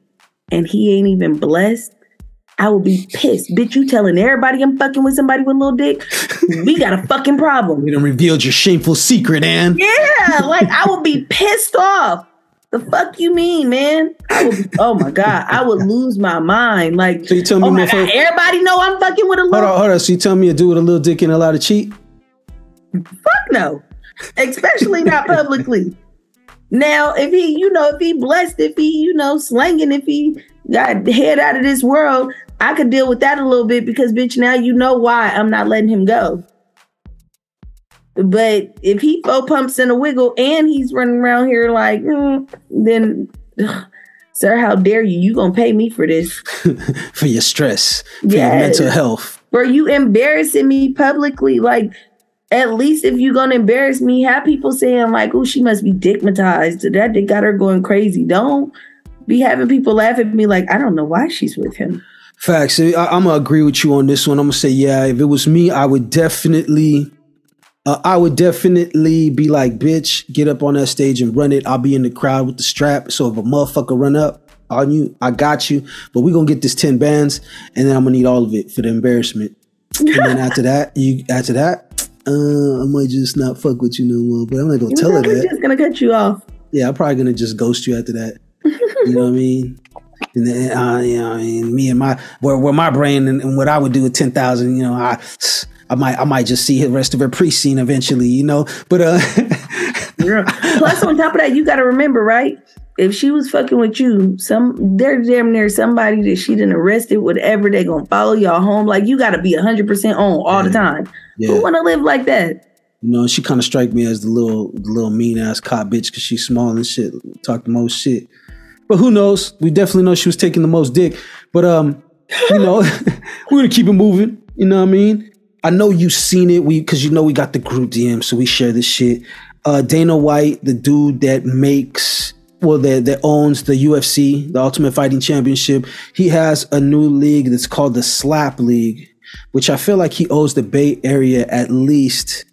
and he ain't even blessed, I would be pissed. Bitch, you telling everybody I'm fucking with somebody with a little dick? We got a fucking problem. You done revealed your shameful secret, Ann. Yeah, like I would be pissed off. The fuck you mean, man? I would, oh my God, I would lose my mind. Like, so you tell me, oh my God, everybody know I'm fucking with a little. Hold on, hold on. So you tell me a dude with a little dick and a lot of cheat? Fuck no, especially not publicly. Now, if he, you know, if he blessed, if he, you know, slanging, if he got head out of this world, I could deal with that a little bit because, bitch, now you know why I'm not letting him go. But if he four pumps in a wiggle and he's running around here like, mm, then, ugh, sir, how dare you? You gonna pay me for this. For your stress, for yes. your mental health. For you embarrassing me publicly. Like, at least if you're gonna embarrass me, have people saying like, oh, she must be dickmatized. That dick got her going crazy. Don't be having people laugh at me like, I don't know why she's with him. Facts. I, I'm gonna agree with you on this one. I'm gonna say, yeah, if it was me, I would definitely... Uh, I would definitely be like, bitch, get up on that stage and run it. I'll be in the crowd with the strap. So if a motherfucker run up on you, I got you. But we're going to get this ten bands and then I'm going to need all of it for the embarrassment. And then after that, you after that, uh, I might just not fuck with you no more. But I'm not going to tell her that. I'm just going to cut you off. Yeah, I'm probably going to just ghost you after that. You know what I mean? And then, uh, you know, I mean, me and my, where, where my brain and, and what I would do with ten thousand, you know, I... I might, I might just see the rest of her pre-scene eventually, you know. But uh, yeah. Plus, on top of that, you got to remember, right? If she was fucking with you, some they're damn near somebody that she done arrested, whatever. They gonna follow y'all home. Like you got to be a hundred percent on all yeah. the time. Yeah. Who want to live like that? You know, she kind of strike me as the little, the little mean ass cop bitch because she's small and shit, talk the most shit. But who knows? We definitely know she was taking the most dick. But um, you know, we're gonna keep it moving. You know what I mean? I know you've seen it, we because you know we got the group D M, so we share this shit. Uh, Dana White, the dude that makes, well, that, that owns the U F C, the Ultimate Fighting Championship, he has a new league that's called the Slap League, which I feel like he owes the Bay Area at least,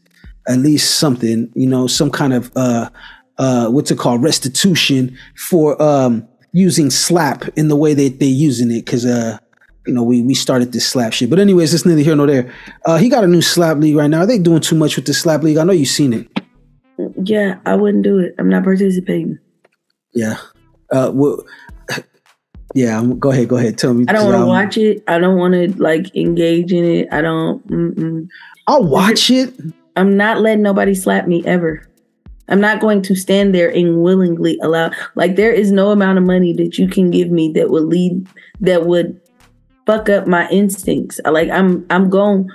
at least something, you know, some kind of, uh, uh, what's it called, restitution for um, using slap in the way that they're using it, because... Uh, You know, we, we started this slap shit. But anyways, it's neither here nor there. Uh, he got a new slap league right now. Are they doing too much with the slap league? I know you've seen it. Yeah, I wouldn't do it. I'm not participating. Yeah. Uh, well, yeah, go ahead. Go ahead. Tell me. I don't want to watch it. I don't want to, like, engage in it. I don't. Mm-mm. I'll watch it. I'm not letting nobody slap me ever. I'm not going to stand there and willingly allow. Like, there is no amount of money that you can give me that would lead, that would... fuck up my instincts. Like I'm, I'm going,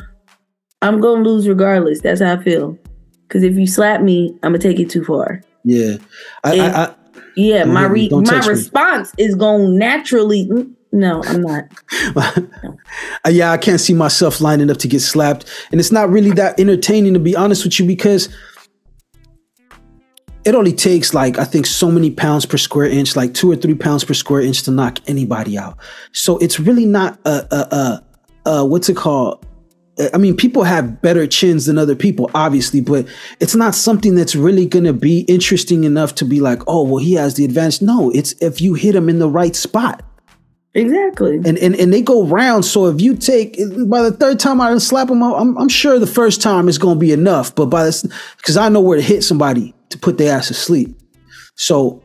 I'm going to lose regardless. That's how I feel. Because if you slap me, I'm gonna take it too far. Yeah, I, I, I yeah. My re my response me. is going naturally. No, I'm not. No. Yeah, I can't see myself lining up to get slapped, and it's not really that entertaining to be honest with you because. It only takes like, I think so many pounds per square inch, like two or three pounds per square inch to knock anybody out. So it's really not a, a, a, a what's it called? I mean, people have better chins than other people, obviously, but it's not something that's really going to be interesting enough to be like, oh, well, he has the advantage. No, it's if you hit him in the right spot. Exactly. And, and, and they go round. So if you take, by the third time I slap him, I'm, I'm sure the first time it's going to be enough, but by this, because I know where to hit somebody to put their ass to sleep. So,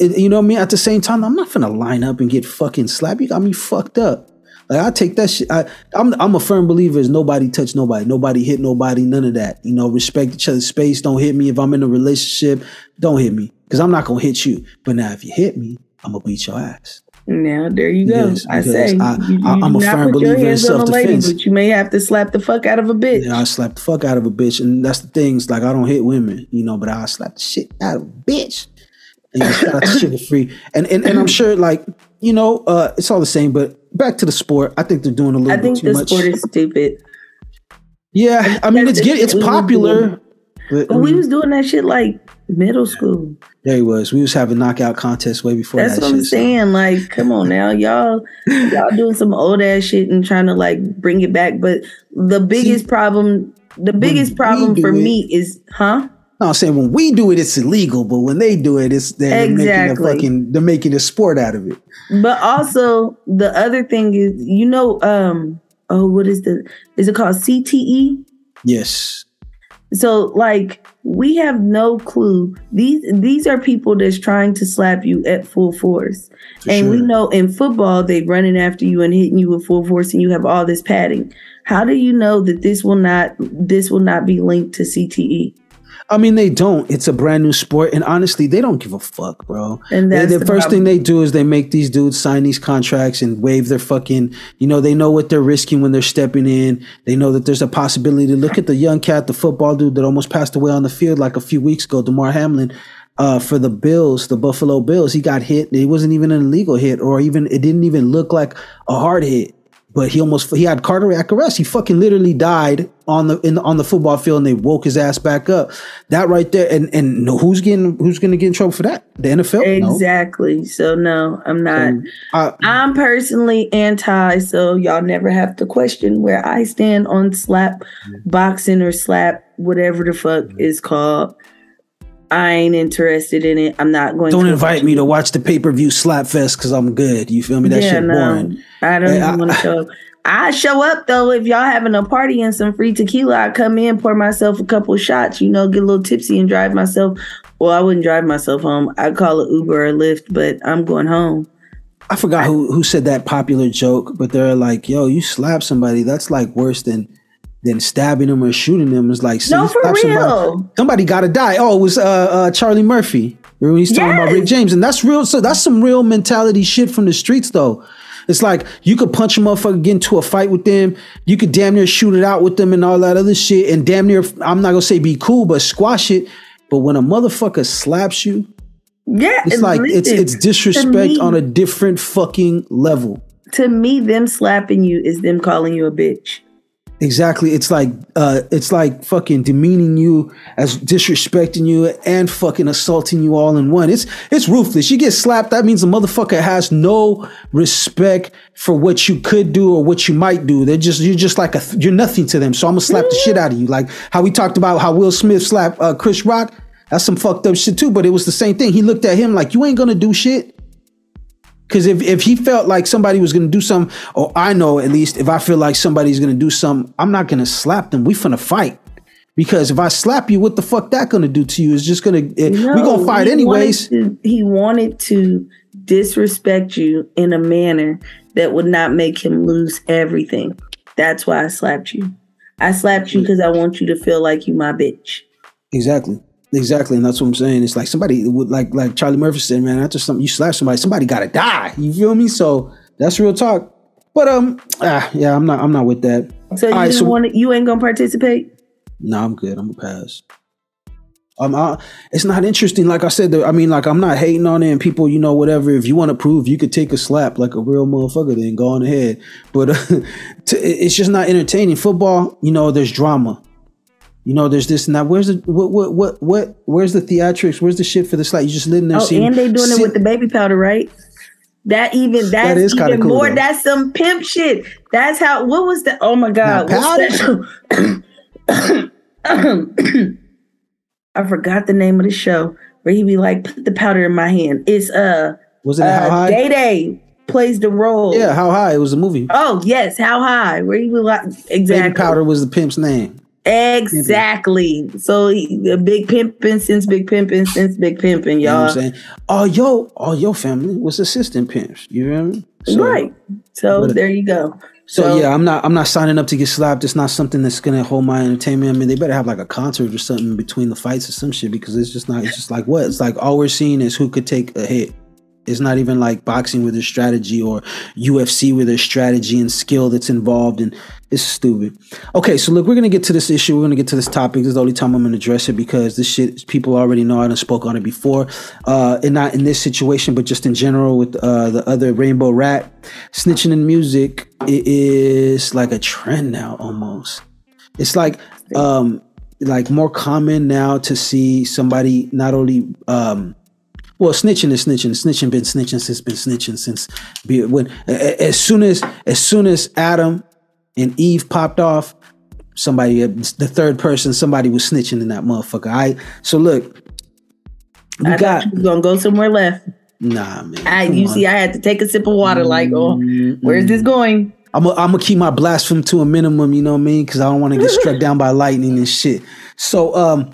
it, you know what I mean? At the same time, I'm not finna line up and get fucking slapped. You got me fucked up. Like, I take that shit. I, I'm, I'm a firm believer is nobody touch nobody. Nobody hit nobody. None of that. You know, respect each other's space. Don't hit me. If I'm in a relationship, don't hit me. Because I'm not going to hit you. But now, if you hit me, I'm going to beat your ass. Now, there you go. Yes, I say, I, you, you I'm a firm believer in self-defense. But you may have to slap the fuck out of a bitch. Yeah, I slap the fuck out of a bitch. And that's the thing. Like, I don't hit women, you know, but I slap the shit out of a bitch. And I slap the shit for free. And, and, and I'm sure, like, you know, uh, it's all the same. But back to the sport, I think they're doing a little bit too much. I think the sport is stupid. Yeah, I mean, it's get, it's popular. But, but we um, was doing that shit like middle school. There he was. We was having knockout contests way before. That's that what shit, I'm saying. So. Like, come on now, y'all, y'all doing some old ass shit and trying to like bring it back. But the biggest See, problem, the biggest problem for it. me is, huh? No, I'm saying when we do it, it's illegal, but when they do it, it's they're exactly. making a fucking they're making a sport out of it. But also the other thing is, you know, um, oh, what is the is it called C T E? Yes. So like we have no clue. These these are people that's trying to slap you at full force. For and sure. we know in football they're running after you and hitting you with full force, and you have all this padding. How do you know that this will not this will not be linked to C T E? I mean, they don't. It's a brand new sport. And honestly, they don't give a fuck, bro. And that's they, the, the first problem. thing they do is they make these dudes sign these contracts and waive their fucking, you know, they know what they're risking when they're stepping in. They know that there's a possibility. Look at the young cat, the football dude that almost passed away on the field like a few weeks ago, Demar Hamlin, uh, for the Bills, the Buffalo Bills. He got hit. It wasn't even an illegal hit or even, it didn't even look like a hard hit. But he almost, he had cardiac arrest. He fucking literally died on the, in the, on the football field, and they woke his ass back up. That right there. And, and no, who's getting, who's going to get in trouble for that? The N F L? Exactly. No. So no, I'm not, so, I, I'm personally anti. So y'all never have to question where I stand on slap yeah. boxing or slap, whatever the fuck mm-hmm. is called. I ain't interested in it. I'm not going. Don't to invite me to watch the pay-per-view slap fest because I'm good. You feel me? That yeah, shit no. boring. I don't and even want to show up. I show up though if y'all having a party and some free tequila. I come in, pour myself a couple shots, you know, get a little tipsy and drive myself. Well, I wouldn't drive myself home. I'd call it Uber or Lyft, but I'm going home. I forgot I, who who said that popular joke, but they're like, "Yo, you slap somebody. That's like worse than." Then stabbing them or shooting them is like, so no, for real. Somebody, somebody got to die. Oh, it was uh, uh, Charlie Murphy. Remember he's talking yes. about Rick James, and that's real. So that's some real mentality shit from the streets, though. It's like you could punch a motherfucker, get into a fight with them. You could damn near shoot it out with them and all that other shit, and damn near, I'm not gonna say be cool, but squash it. But when a motherfucker slaps you, yeah, it's like it's it's disrespect on a different fucking level. To me, them slapping you is them calling you a bitch. Exactly. It's like uh, it's like fucking demeaning you, as disrespecting you, and fucking assaulting you all in one. It's it's ruthless. You get slapped. That means the motherfucker has no respect for what you could do or what you might do. They're just you're just like a you're nothing to them. So I'm gonna slap the shit out of you. Like how we talked about how Will Smith slapped uh, Chris Rock. That's some fucked up shit too. But it was the same thing. He looked at him like you ain't gonna do shit. Because if, if he felt like somebody was going to do something, or I know at least if I feel like somebody's going to do something, I'm not going to slap them. We finna fight. Because if I slap you, what the fuck that going to do to you? It's just going to, no, we're going to fight anyways. Wanted to, he wanted to disrespect you in a manner that would not make him lose everything. That's why I slapped you. I slapped you because I want you to feel like you my bitch. Exactly. Exactly, and that's what I'm saying. It's like somebody would like like Charlie Murphy said, man, after something you slap somebody, somebody gotta die. You feel me? So that's real talk. But um ah, yeah, I'm not I'm not with that. So you right, so, wanna you ain't gonna participate? No, nah, I'm good. I'm gonna pass. Um I, it's not interesting. Like I said, the, I mean, like I'm not hating on it and people, you know, whatever. If you want to prove you could take a slap like a real motherfucker, then go on ahead. But uh, to, it's just not entertaining. Football, you know, there's drama. You know, there's this and that. Where's the what? What? What? What? Where's the theatrics? Where's the shit for the slide? You just living there. Oh, seeing, and they doing sit. it with the baby powder, right? That even that's that is even cool, more. Though. That's some pimp shit. That's how. What was the? Oh my god! I forgot the name of the show where he be like, put the powder in my hand. It's uh, was it uh, How High? Day Day plays the role. Yeah, How High? It was a movie. Oh yes, How High? Where he was like exactly. Baby powder was the pimp's name. Exactly. So the big pimpin' since big pimpin' since big pimpin', y'all. You know what I'm saying? All yo, all your family was assistant pimps. You know what I mean? So, right. So but, there you go. So, so yeah, I'm not I'm not signing up to get slapped. It's not something that's gonna hold my entertainment. I mean, they better have like a concert or something between the fights or some shit, because it's just not it's just like what? It's like all we're seeing is who could take a hit. It's not even like boxing with their strategy or U F C with their strategy and skill that's involved, and it's stupid. Okay, so look, we're gonna get to this issue. We're gonna get to this topic. This is the only time I'm gonna address it, because this shit people already know. I done spoke on it before, uh, and not in this situation, but just in general with uh, the other Rainbow Rat snitching in music. It is like a trend now, almost. It's like um, like more common now to see somebody not only. Um, Well, snitching is snitching. Snitching been snitching since been snitching since when as soon as as soon as Adam and Eve popped off, somebody, the third person, somebody was snitching in that motherfucker. All right. So look, we I got you gonna go somewhere left. Nah, man. I, you on. see, I had to take a sip of water. Mm-hmm. Like, oh, where's this going? I'm gonna keep my blasphemy to a minimum. You know what I mean? Because I don't want to get struck down by lightning and shit. So, um,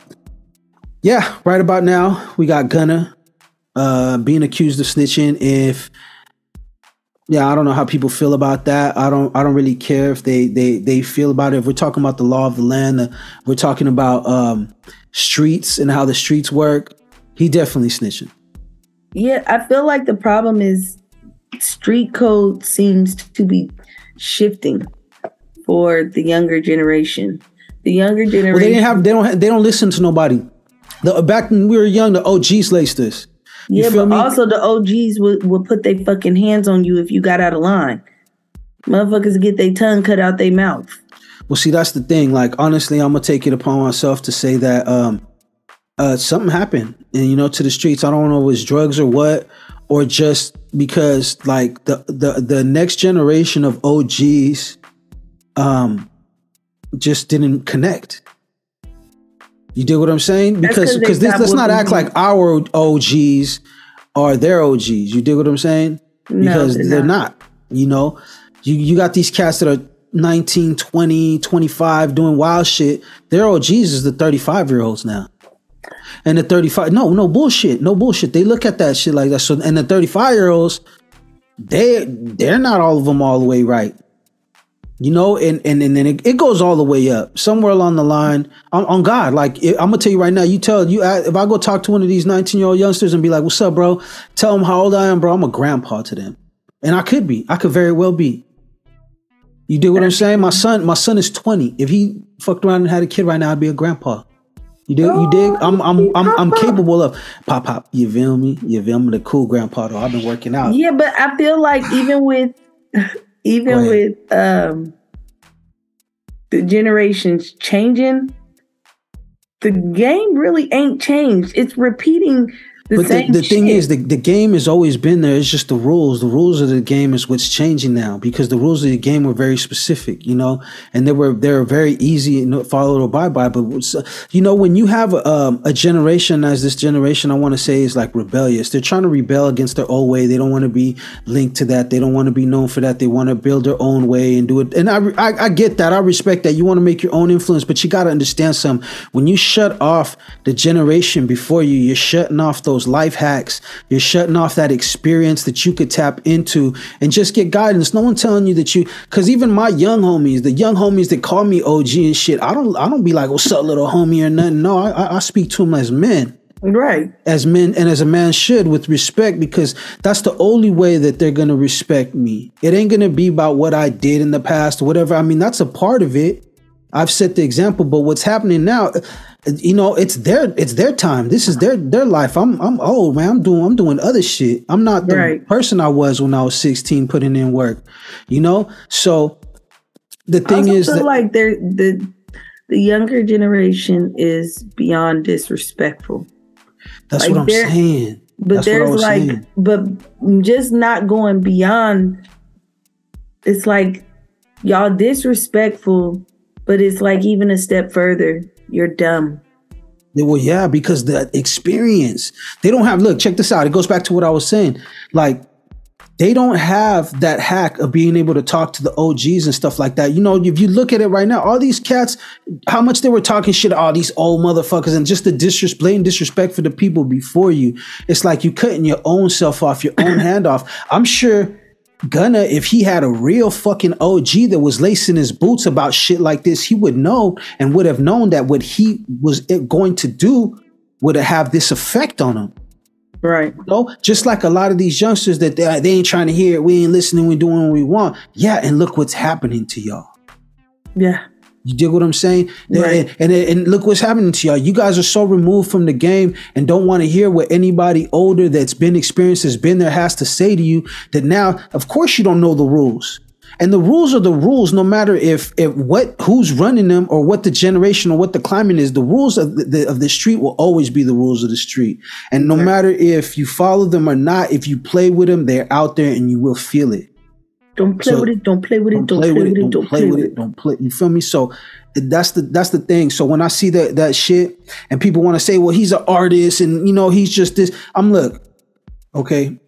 yeah, right about now we got Gunna uh, being accused of snitching. If Yeah, I don't know how people feel about that. I don't I don't really care if they they they feel about it. If we're talking about the law of the land, uh, we're talking about um, streets and how the streets work, he definitely snitching. Yeah, I feel like the problem is street code seems to be shifting for the younger generation. The younger generation well, they didn't have they don't have, they don't listen to nobody. The, back when we were young, the O Gs laced us. You yeah, but me? Also the O Gs would, would put their fucking hands on you if you got out of line. Motherfuckers get their tongue cut out their mouth. Well, see, that's the thing. Like, honestly, I'm going to take it upon myself to say that um, uh, something happened. And, you know, to the streets, I don't know if it was drugs or what, or just because, like, the, the, the next generation of O Gs um, just didn't connect. You dig what I'm saying? Because because this let's not act like our O Gs are their O Gs. You dig what I'm saying? Because no, they're, they're not. not. You know, you, you got these cats that are nineteen, twenty, twenty-five doing wild shit. Their O Gs is the thirty-five year olds now. And the thirty-five, no, no bullshit. No bullshit. They look at that shit like that. So and the thirty-five year olds, they they're not all of them all the way right. You know, and and and then it, it goes all the way up somewhere along the line. I'm, on God, like it, I'm gonna tell you right now. You tell you if I go talk to one of these nineteen year old youngsters and be like, "What's up, bro?" Tell them how old I am, bro. I'm a grandpa to them, and I could be. I could very well be. You do what I'm saying? My son, my son is twenty. If he fucked around and had a kid right now, I'd be a grandpa. You dig? You dig? I'm I'm I'm I'm capable of pop pop. You feel me? You feel me? The cool grandpa though. I've been working out. Yeah, but I feel like even with. Even with um, the generations changing, the game really ain't changed. It's repeating the but same. But the, the thing shit. is, the, the game has always been there. It's just the rules. The rules of the game is what's changing now because the rules of the game were very specific, you know, and they were they were very easy and followed or bye bye. But you know, when you have a, um, a generation as this generation, I want to say is like rebellious. They're trying to rebel against their old way. They don't want to be linked to that. They don't want to be known for that. They want to build their own way and do it. And I, I I get that. I respect that. You want to make your own influence, but you got to understand something. When you shut off the generation before you, you're shutting off those life hacks. You're shutting off that experience that you could tap into and just get guidance. No one telling you that you, because even my young homies, the young homies that call me O G and shit, I don't, I don't be like, "What's up, little homie?" or nothing. No, I, I speak to them as men, right? As men and as a man should, with respect, because that's the only way that they're gonna respect me. It ain't gonna be about what I did in the past, or whatever. I mean, that's a part of it. I've set the example, but what's happening now, you know, it's their it's their time. This is their their life. I'm I'm old, man. I'm doing I'm doing other shit. I'm not the right person I was when I was sixteen, putting in work. You know, so the thing I also is, feel that like they're the the younger generation is beyond disrespectful. That's like what I'm saying. But that's there's like, saying. but just not going beyond. It's like y'all disrespectful. But it's like even a step further, you're dumb. Well, yeah, because the experience, they don't have, look, check this out. It goes back to what I was saying. Like, they don't have that hack of being able to talk to the O Gs and stuff like that. You know, if you look at it right now, all these cats, how much they were talking shit, all these old motherfuckers, and just the disres- blatant disrespect for the people before you. It's like you cutting your own self off, your own hand off. I'm sure Gunna, if he had a real fucking O G that was lacing his boots about shit like this, he would know and would have known that what he was going to do would have this effect on him. Right. You know? Just like a lot of these youngsters that they, they ain't trying to hear it. We ain't listening. We're doing what we want. Yeah. And look what's happening to y'all. Yeah. You dig what I'm saying? Right. And, and, and look what's happening to y'all. You guys are so removed from the game and don't want to hear what anybody older that's been experienced, has been there, has to say to you that now, of course, you don't know the rules. And the rules are the rules, no matter if, if what who's running them or what the generation or what the climate is. The rules of the, the, of the street will always be the rules of the street. And no matter if you follow them or not, if you play with them, they're out there and you will feel it. Don't play so, with it. Don't play with it. Don't play with it. Don't play with it. Don't play. You feel me? So that's the that's the thing. So when I see that that shit, and people want to say, "Well, he's an artist, and you know, he's just this." I'm look, okay.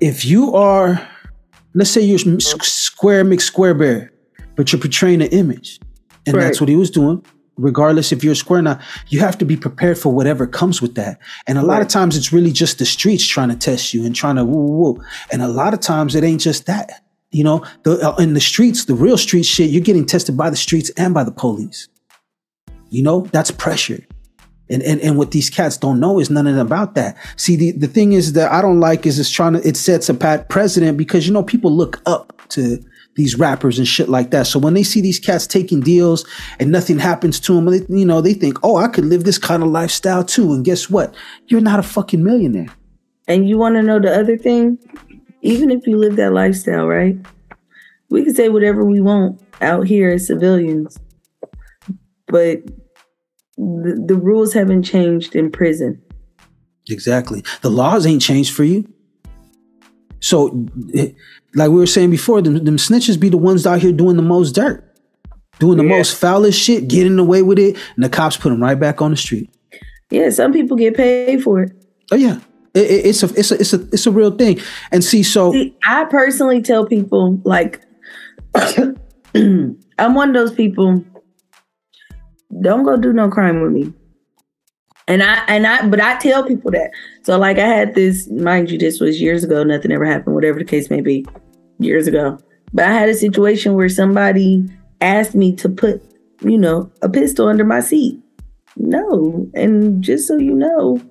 If you are, let's say you're Square McSquare Bear, but you're portraying an image, and right. that's what he was doing. Regardless if you're Square or not, you have to be prepared for whatever comes with that. And a lot of times it's really just the streets trying to test you and trying to woo, woo, woo. And a lot of times it ain't just that, you know, the, uh, in the streets, the real street shit, you're getting tested by the streets and by the police. You know, that's pressure. And, and, and what these cats don't know is nothing about that. See, the, the thing is that I don't like is it's trying to, it sets a bad precedent because, you know, people look up to these rappers and shit like that. So when they see these cats taking deals and nothing happens to them, they, you know, they think, oh, I could live this kind of lifestyle too. And guess what? You're not a fucking millionaire. And you want to know the other thing? Even if you live that lifestyle, right? We can say whatever we want out here as civilians, but the, the rules haven't changed in prison. Exactly. The laws ain't changed for you. So it, like we were saying before, them, them snitches be the ones out here doing the most dirt, doing the yeah. most foulest shit, getting away with it, and the cops put them right back on the street. Yeah, some people get paid for it. Oh yeah, it, it, it's a it's a it's a it's a real thing. And see, so see, I personally tell people like, I'm one of those people. Don't go do no crime with me. And I and I but I tell people that. So like I had this, mind you, this was years ago, nothing ever happened, whatever the case may be, years ago. But I had a situation where somebody asked me to put, you know, a pistol under my seat. No. And just so you know,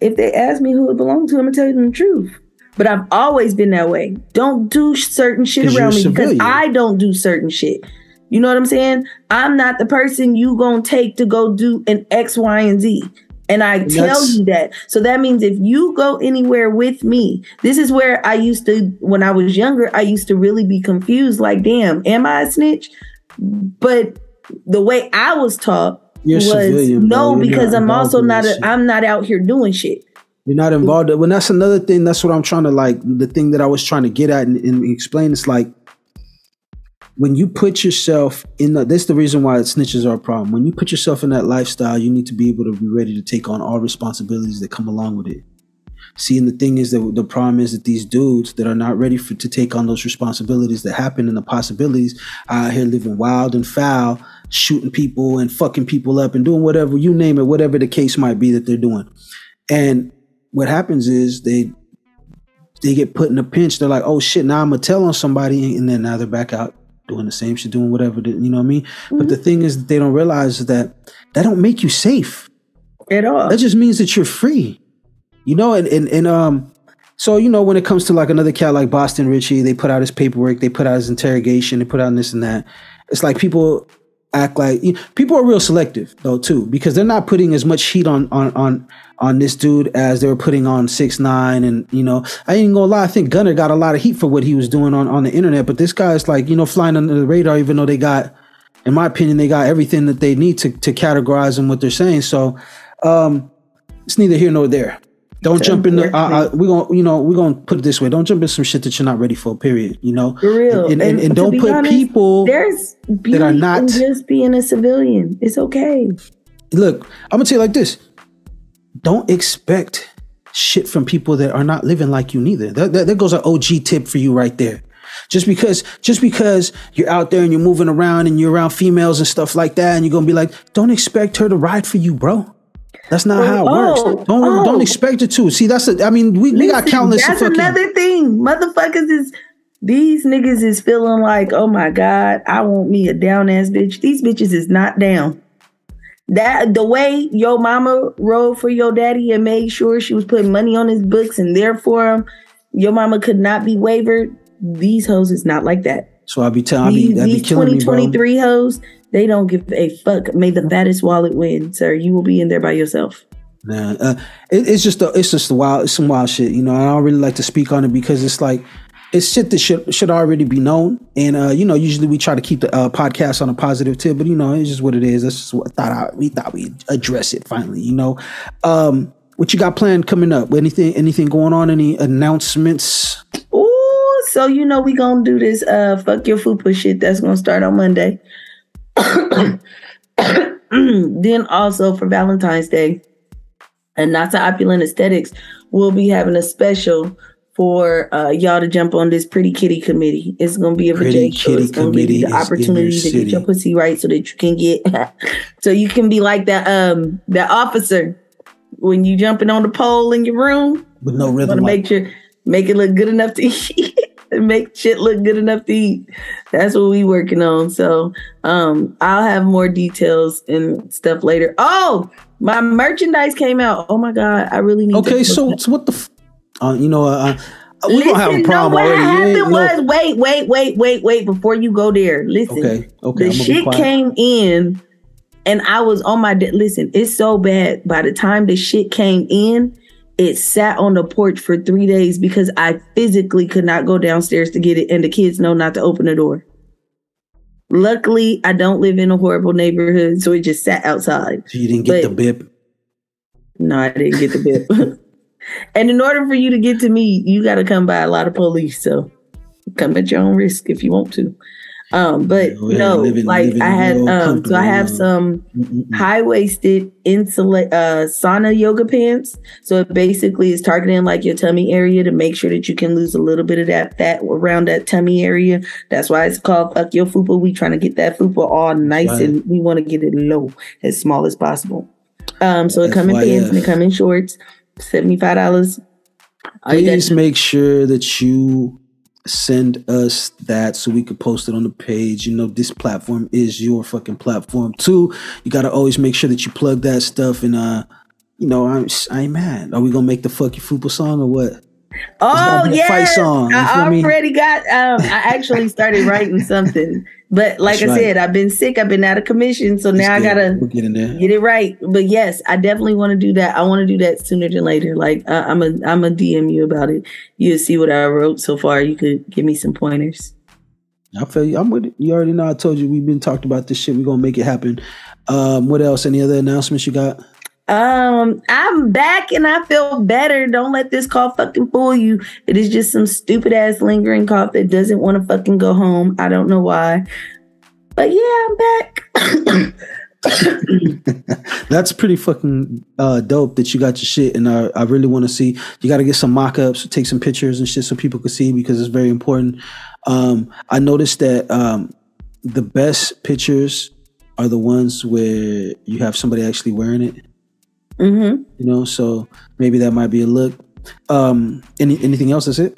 if they ask me who it belonged to, I'm gonna tell them the truth. But I've always been that way. Don't do certain shit around me because I don't do certain shit. You know what I'm saying? I'm not the person you gonna take to go do an X, Y, and Z. And I and tell you that. So that means if you go anywhere with me, this is where I used to, when I was younger, I used to really be confused. Like, damn, am I a snitch? But the way I was taught You're was civilian, no, because I'm also not, a, I'm not out here doing shit. You're not involved. When that's another thing, that's what I'm trying to like, the thing that I was trying to get at and, and explain is like, when you put yourself in the, this is the reason why snitches are a problem. When you put yourself in that lifestyle, you need to be able to be ready to take on all responsibilities that come along with it. See, and the thing is that the problem is that these dudes that are not ready for, to take on those responsibilities that happen and the possibilities out here living wild and foul, shooting people and fucking people up and doing whatever, you name it, whatever the case might be that they're doing. And what happens is they, they get put in a pinch. They're like, oh shit, now I'm gonna tell on somebody. And then now they're back out doing the same shit, doing whatever, you know what I mean? Mm-hmm. But the thing is that they don't realize that that don't make you safe at all. That just means that you're free, you know? And, and, and um, so, you know, when it comes to like another cat like Boston Richie, they put out his paperwork, they put out his interrogation, they put out this and that. It's like people act like, you know, people are real selective though too, because they're not putting as much heat on, on, on, on this dude as they were putting on six nine. And, you know, I ain't gonna lie, I think Gunna got a lot of heat for what he was doing on, on the internet, but this guy is like, you know, flying under the radar, even though they got, in my opinion, they got everything that they need to, to categorize them what they're saying. So um, it's neither here nor there. Don't it's jump in the, I, I, we're gonna, you know, we're gonna put it this way. Don't jump in some shit that you're not ready for, period, you know? For real. And, and, and, and, and don't put honest, people there's that are not. In just being a civilian. It's okay. Look, I'm gonna tell you like this. Don't expect shit from people that are not living like you neither. That, that, that goes an O G tip for you right there. Just because, just because you're out there and you're moving around and you're around females and stuff like that, and you're gonna be like, don't expect her to ride for you, bro. That's not how it oh, works. Don't oh. don't expect her to. See, that's a, I mean, we, we got countless. That's fucking another thing, motherfuckers is. These niggas is feeling like, oh my god, I want me a down ass bitch. These bitches is not down. That the way your mama rode for your daddy and made sure she was putting money on his books and therefore um, your mama could not be wavered. These hoes is not like that. So I be telling these, I be, I be these killing twenty twenty-three me, hoes, they don't give a fuck. May the fattest wallet win, sir. You will be in there by yourself. Nah, uh, it, it's just a, it's just a wild, it's some wild shit. You know, I don't really like to speak on it because it's like. It's shit that should, should already be known. And, uh, you know, usually we try to keep the uh, podcast on a positive tip, but, you know, it's just what it is. That's just what I thought I, we thought we'd address it finally, you know. Um, what you got planned coming up? Anything anything going on? Any announcements? Ooh. So, you know, we gonna do this uh fuck your fupa shit that's gonna start on Monday. Then also for Valentine's Day and Not So Opulent Aesthetics, we'll be having a special for uh, y'all to jump on this Pretty Kitty Committee. It's going to be a pretty J. Kitty, it's going to give you the opportunity to city. Get your pussy right so that you can get, so you can be like that um that officer when you jumping on the pole in your room with no rhythm. Like. Make sure make it look good enough to eat. Make shit look good enough to eat. That's what we working on. So um, I'll have more details and stuff later. Oh, my merchandise came out. Oh my God, I really need. Okay, to so, so what the. F- Uh, you know, uh, we listen, don't have a problem. No, what happened yeah, was, no. wait, wait, wait, wait, wait, before you go there, listen. Okay, okay. The shit came in, and I was on my, de- listen, it's so bad. By the time the shit came in, it sat on the porch for three days because I physically could not go downstairs to get it, and the kids know not to open the door. Luckily, I don't live in a horrible neighborhood, so it just sat outside. So you didn't get but, the bip? No, I didn't get the bip. And in order for you to get to me, you got to come by a lot of police. So come at your own risk if you want to. Um, but yeah, no, living, like living I had, um, so I have now. some Mm-mm-mm. high-waisted insula- uh, sauna yoga pants. So it basically is targeting like your tummy area to make sure that you can lose a little bit of that fat around that tummy area. That's why it's called Fuck Your Fupa. We trying to get that fupa all nice right. and we want to get it low, as small as possible. Um, so it come in pants and it come in shorts. seventy-five dollars. Please make sure that you send us that so we could post it on the page. You know, this platform is your fucking platform too. You got to always make sure that you plug that stuff. And, uh, you know, I'm, I ain't mad. Are we going to make the Fuck Your Fupa song or what? Oh, yeah. Fight song. I already me? got, um, I actually started writing something. But like That's I right. said, I've been sick. I've been out of commission. So now I got to we'll get, get it right. But yes, I definitely want to do that. I want to do that sooner than later. Like uh, I'm a, I'm a D M you about it. You'll see what I wrote so far. You could give me some pointers. I feel you. I'm with it. You already know. I told you we've been talking about this shit. We're going to make it happen. Um, what else? Any other announcements you got? Um, I'm back and I feel better. Don't let this cough fucking fool you. It is just some stupid ass lingering cough that doesn't want to fucking go home. I don't know why. But yeah, I'm back. That's pretty fucking uh, dope that you got your shit. And I, I really want to see. You got to get some mock-ups, take some pictures and shit so people can see because it's very important. Um, I noticed that um, the best pictures are the ones where you have somebody actually wearing it. Mm-hmm. You know, so maybe that might be a look. Um, any anything else? That's it.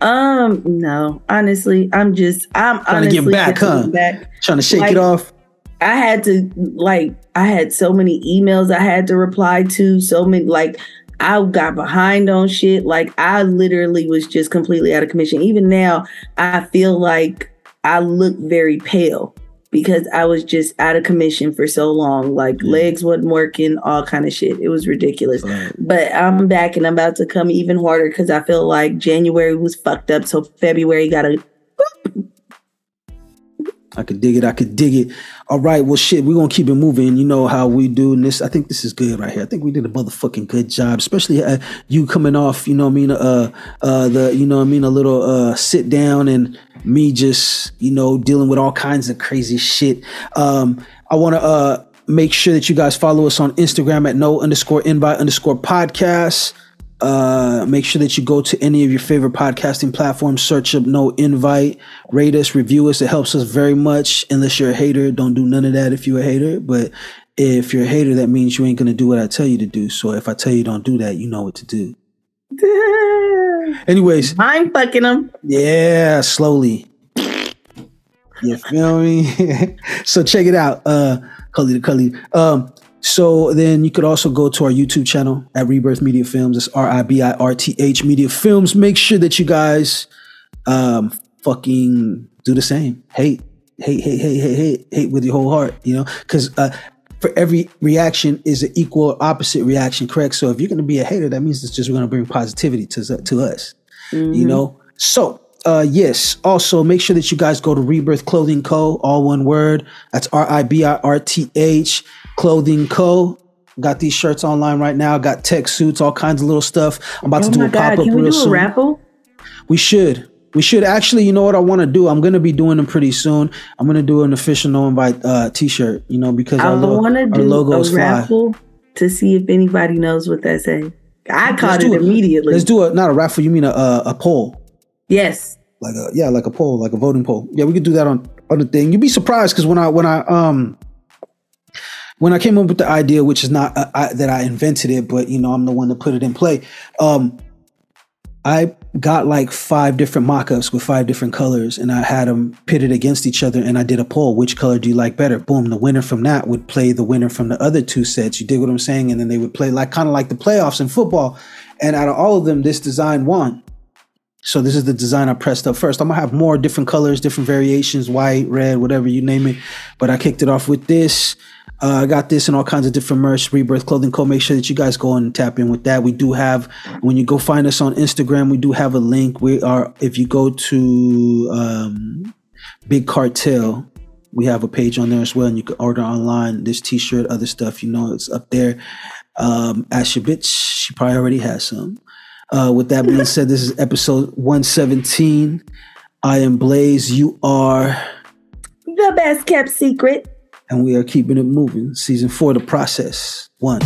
Um, no, honestly, I'm just I'm trying honestly to get back, huh? Back. Trying to shake like, it off. I had to like I had so many emails I had to reply to. So many like I got behind on shit. Like I literally was just completely out of commission. Even now, I feel like I look very pale. Because I was just out of commission for so long. Like yeah. legs wasn't working, all kind of shit. It was ridiculous. Right. But I'm back and I'm about to come even harder because I feel like January was fucked up. So February got a... I could dig it. I could dig it. All right. Well, shit, we're going to keep it moving. You know how we do this. I think this is good right here. I think we did a motherfucking good job, especially uh, you coming off, you know what I mean? Uh, uh, the, you know what I mean? A little uh, sit down and... me just, you know, dealing with all kinds of crazy shit. Um, I want to uh, make sure that you guys follow us on Instagram at no underscore invite underscore podcast. Uh, make sure that you go to any of your favorite podcasting platforms, search up No Invite, rate us, review us. It helps us very much. Unless you're a hater, don't do none of that if you're a hater. But if you're a hater, that means you ain't going to do what I tell you to do. So if I tell you don't do that, you know what to do. Anyways, I'm fucking them. Yeah, slowly. You feel me? So check it out. Uh, Cully to Cully. Um, so then you could also go to our YouTube channel at RiBirth Media Filmz. It's R I B I R T H Media Filmz. Make sure that you guys um fucking do the same. Hate, hate, hate, hate, hate, hate, hate with your whole heart. You know, because uh, for every reaction is an equal or opposite reaction, correct? So if you're going to be a hater, that means it's just going to bring positivity to, to us, mm-hmm. you know? So, uh, yes. Also, make sure that you guys go to RiBirth Clothing Co, all one word. That's R I B I R T H Clothing Co. Got these shirts online right now. Got tech suits, all kinds of little stuff. I'm about oh to do a God. pop-up Can we real do a soon. Raffle? We should. We should actually, you know what I want to do? I'm going to be doing them pretty soon. I'm going to do an official No Invite uh, t-shirt, you know, because I our, lo- our logo is fly. I want to do a raffle to see if anybody knows what that's saying. I let's caught it a, immediately. Let's do a, not a raffle, you mean a, a, a poll. Yes. Like a, yeah, like a poll, like a voting poll. Yeah, we could do that on, on the thing. You'd be surprised because when I, when I, um, when I came up with the idea, which is not uh, I, that I invented it, but, you know, I'm the one that put it in play. Um, I got like five different mock-ups with five different colors, and I had them pitted against each other, and I did a poll. Which color do you like better? Boom. The winner from that would play the winner from the other two sets. You dig what I'm saying? And then they would play like kind of like the playoffs in football. And out of all of them, this design won. So this is the design I pressed up first. I'm going to have more different colors, different variations, white, red, whatever, you name it. But I kicked it off with this. Uh, I got this and all kinds of different merch. RiBirth Clothing Co. Make sure that you guys go and tap in with that. We do have, when you go find us on Instagram, we do have a link. We are, if you go to um, Big Cartel, we have a page on there as well. And you can order online this t-shirt, other stuff. You know, it's up there. Um, ask your bitch. She probably already has some. Uh, with that being said, this is episode one seventeen. I am Blaze. You are the best kept secret. And we are keeping it moving. Season four, the process. One.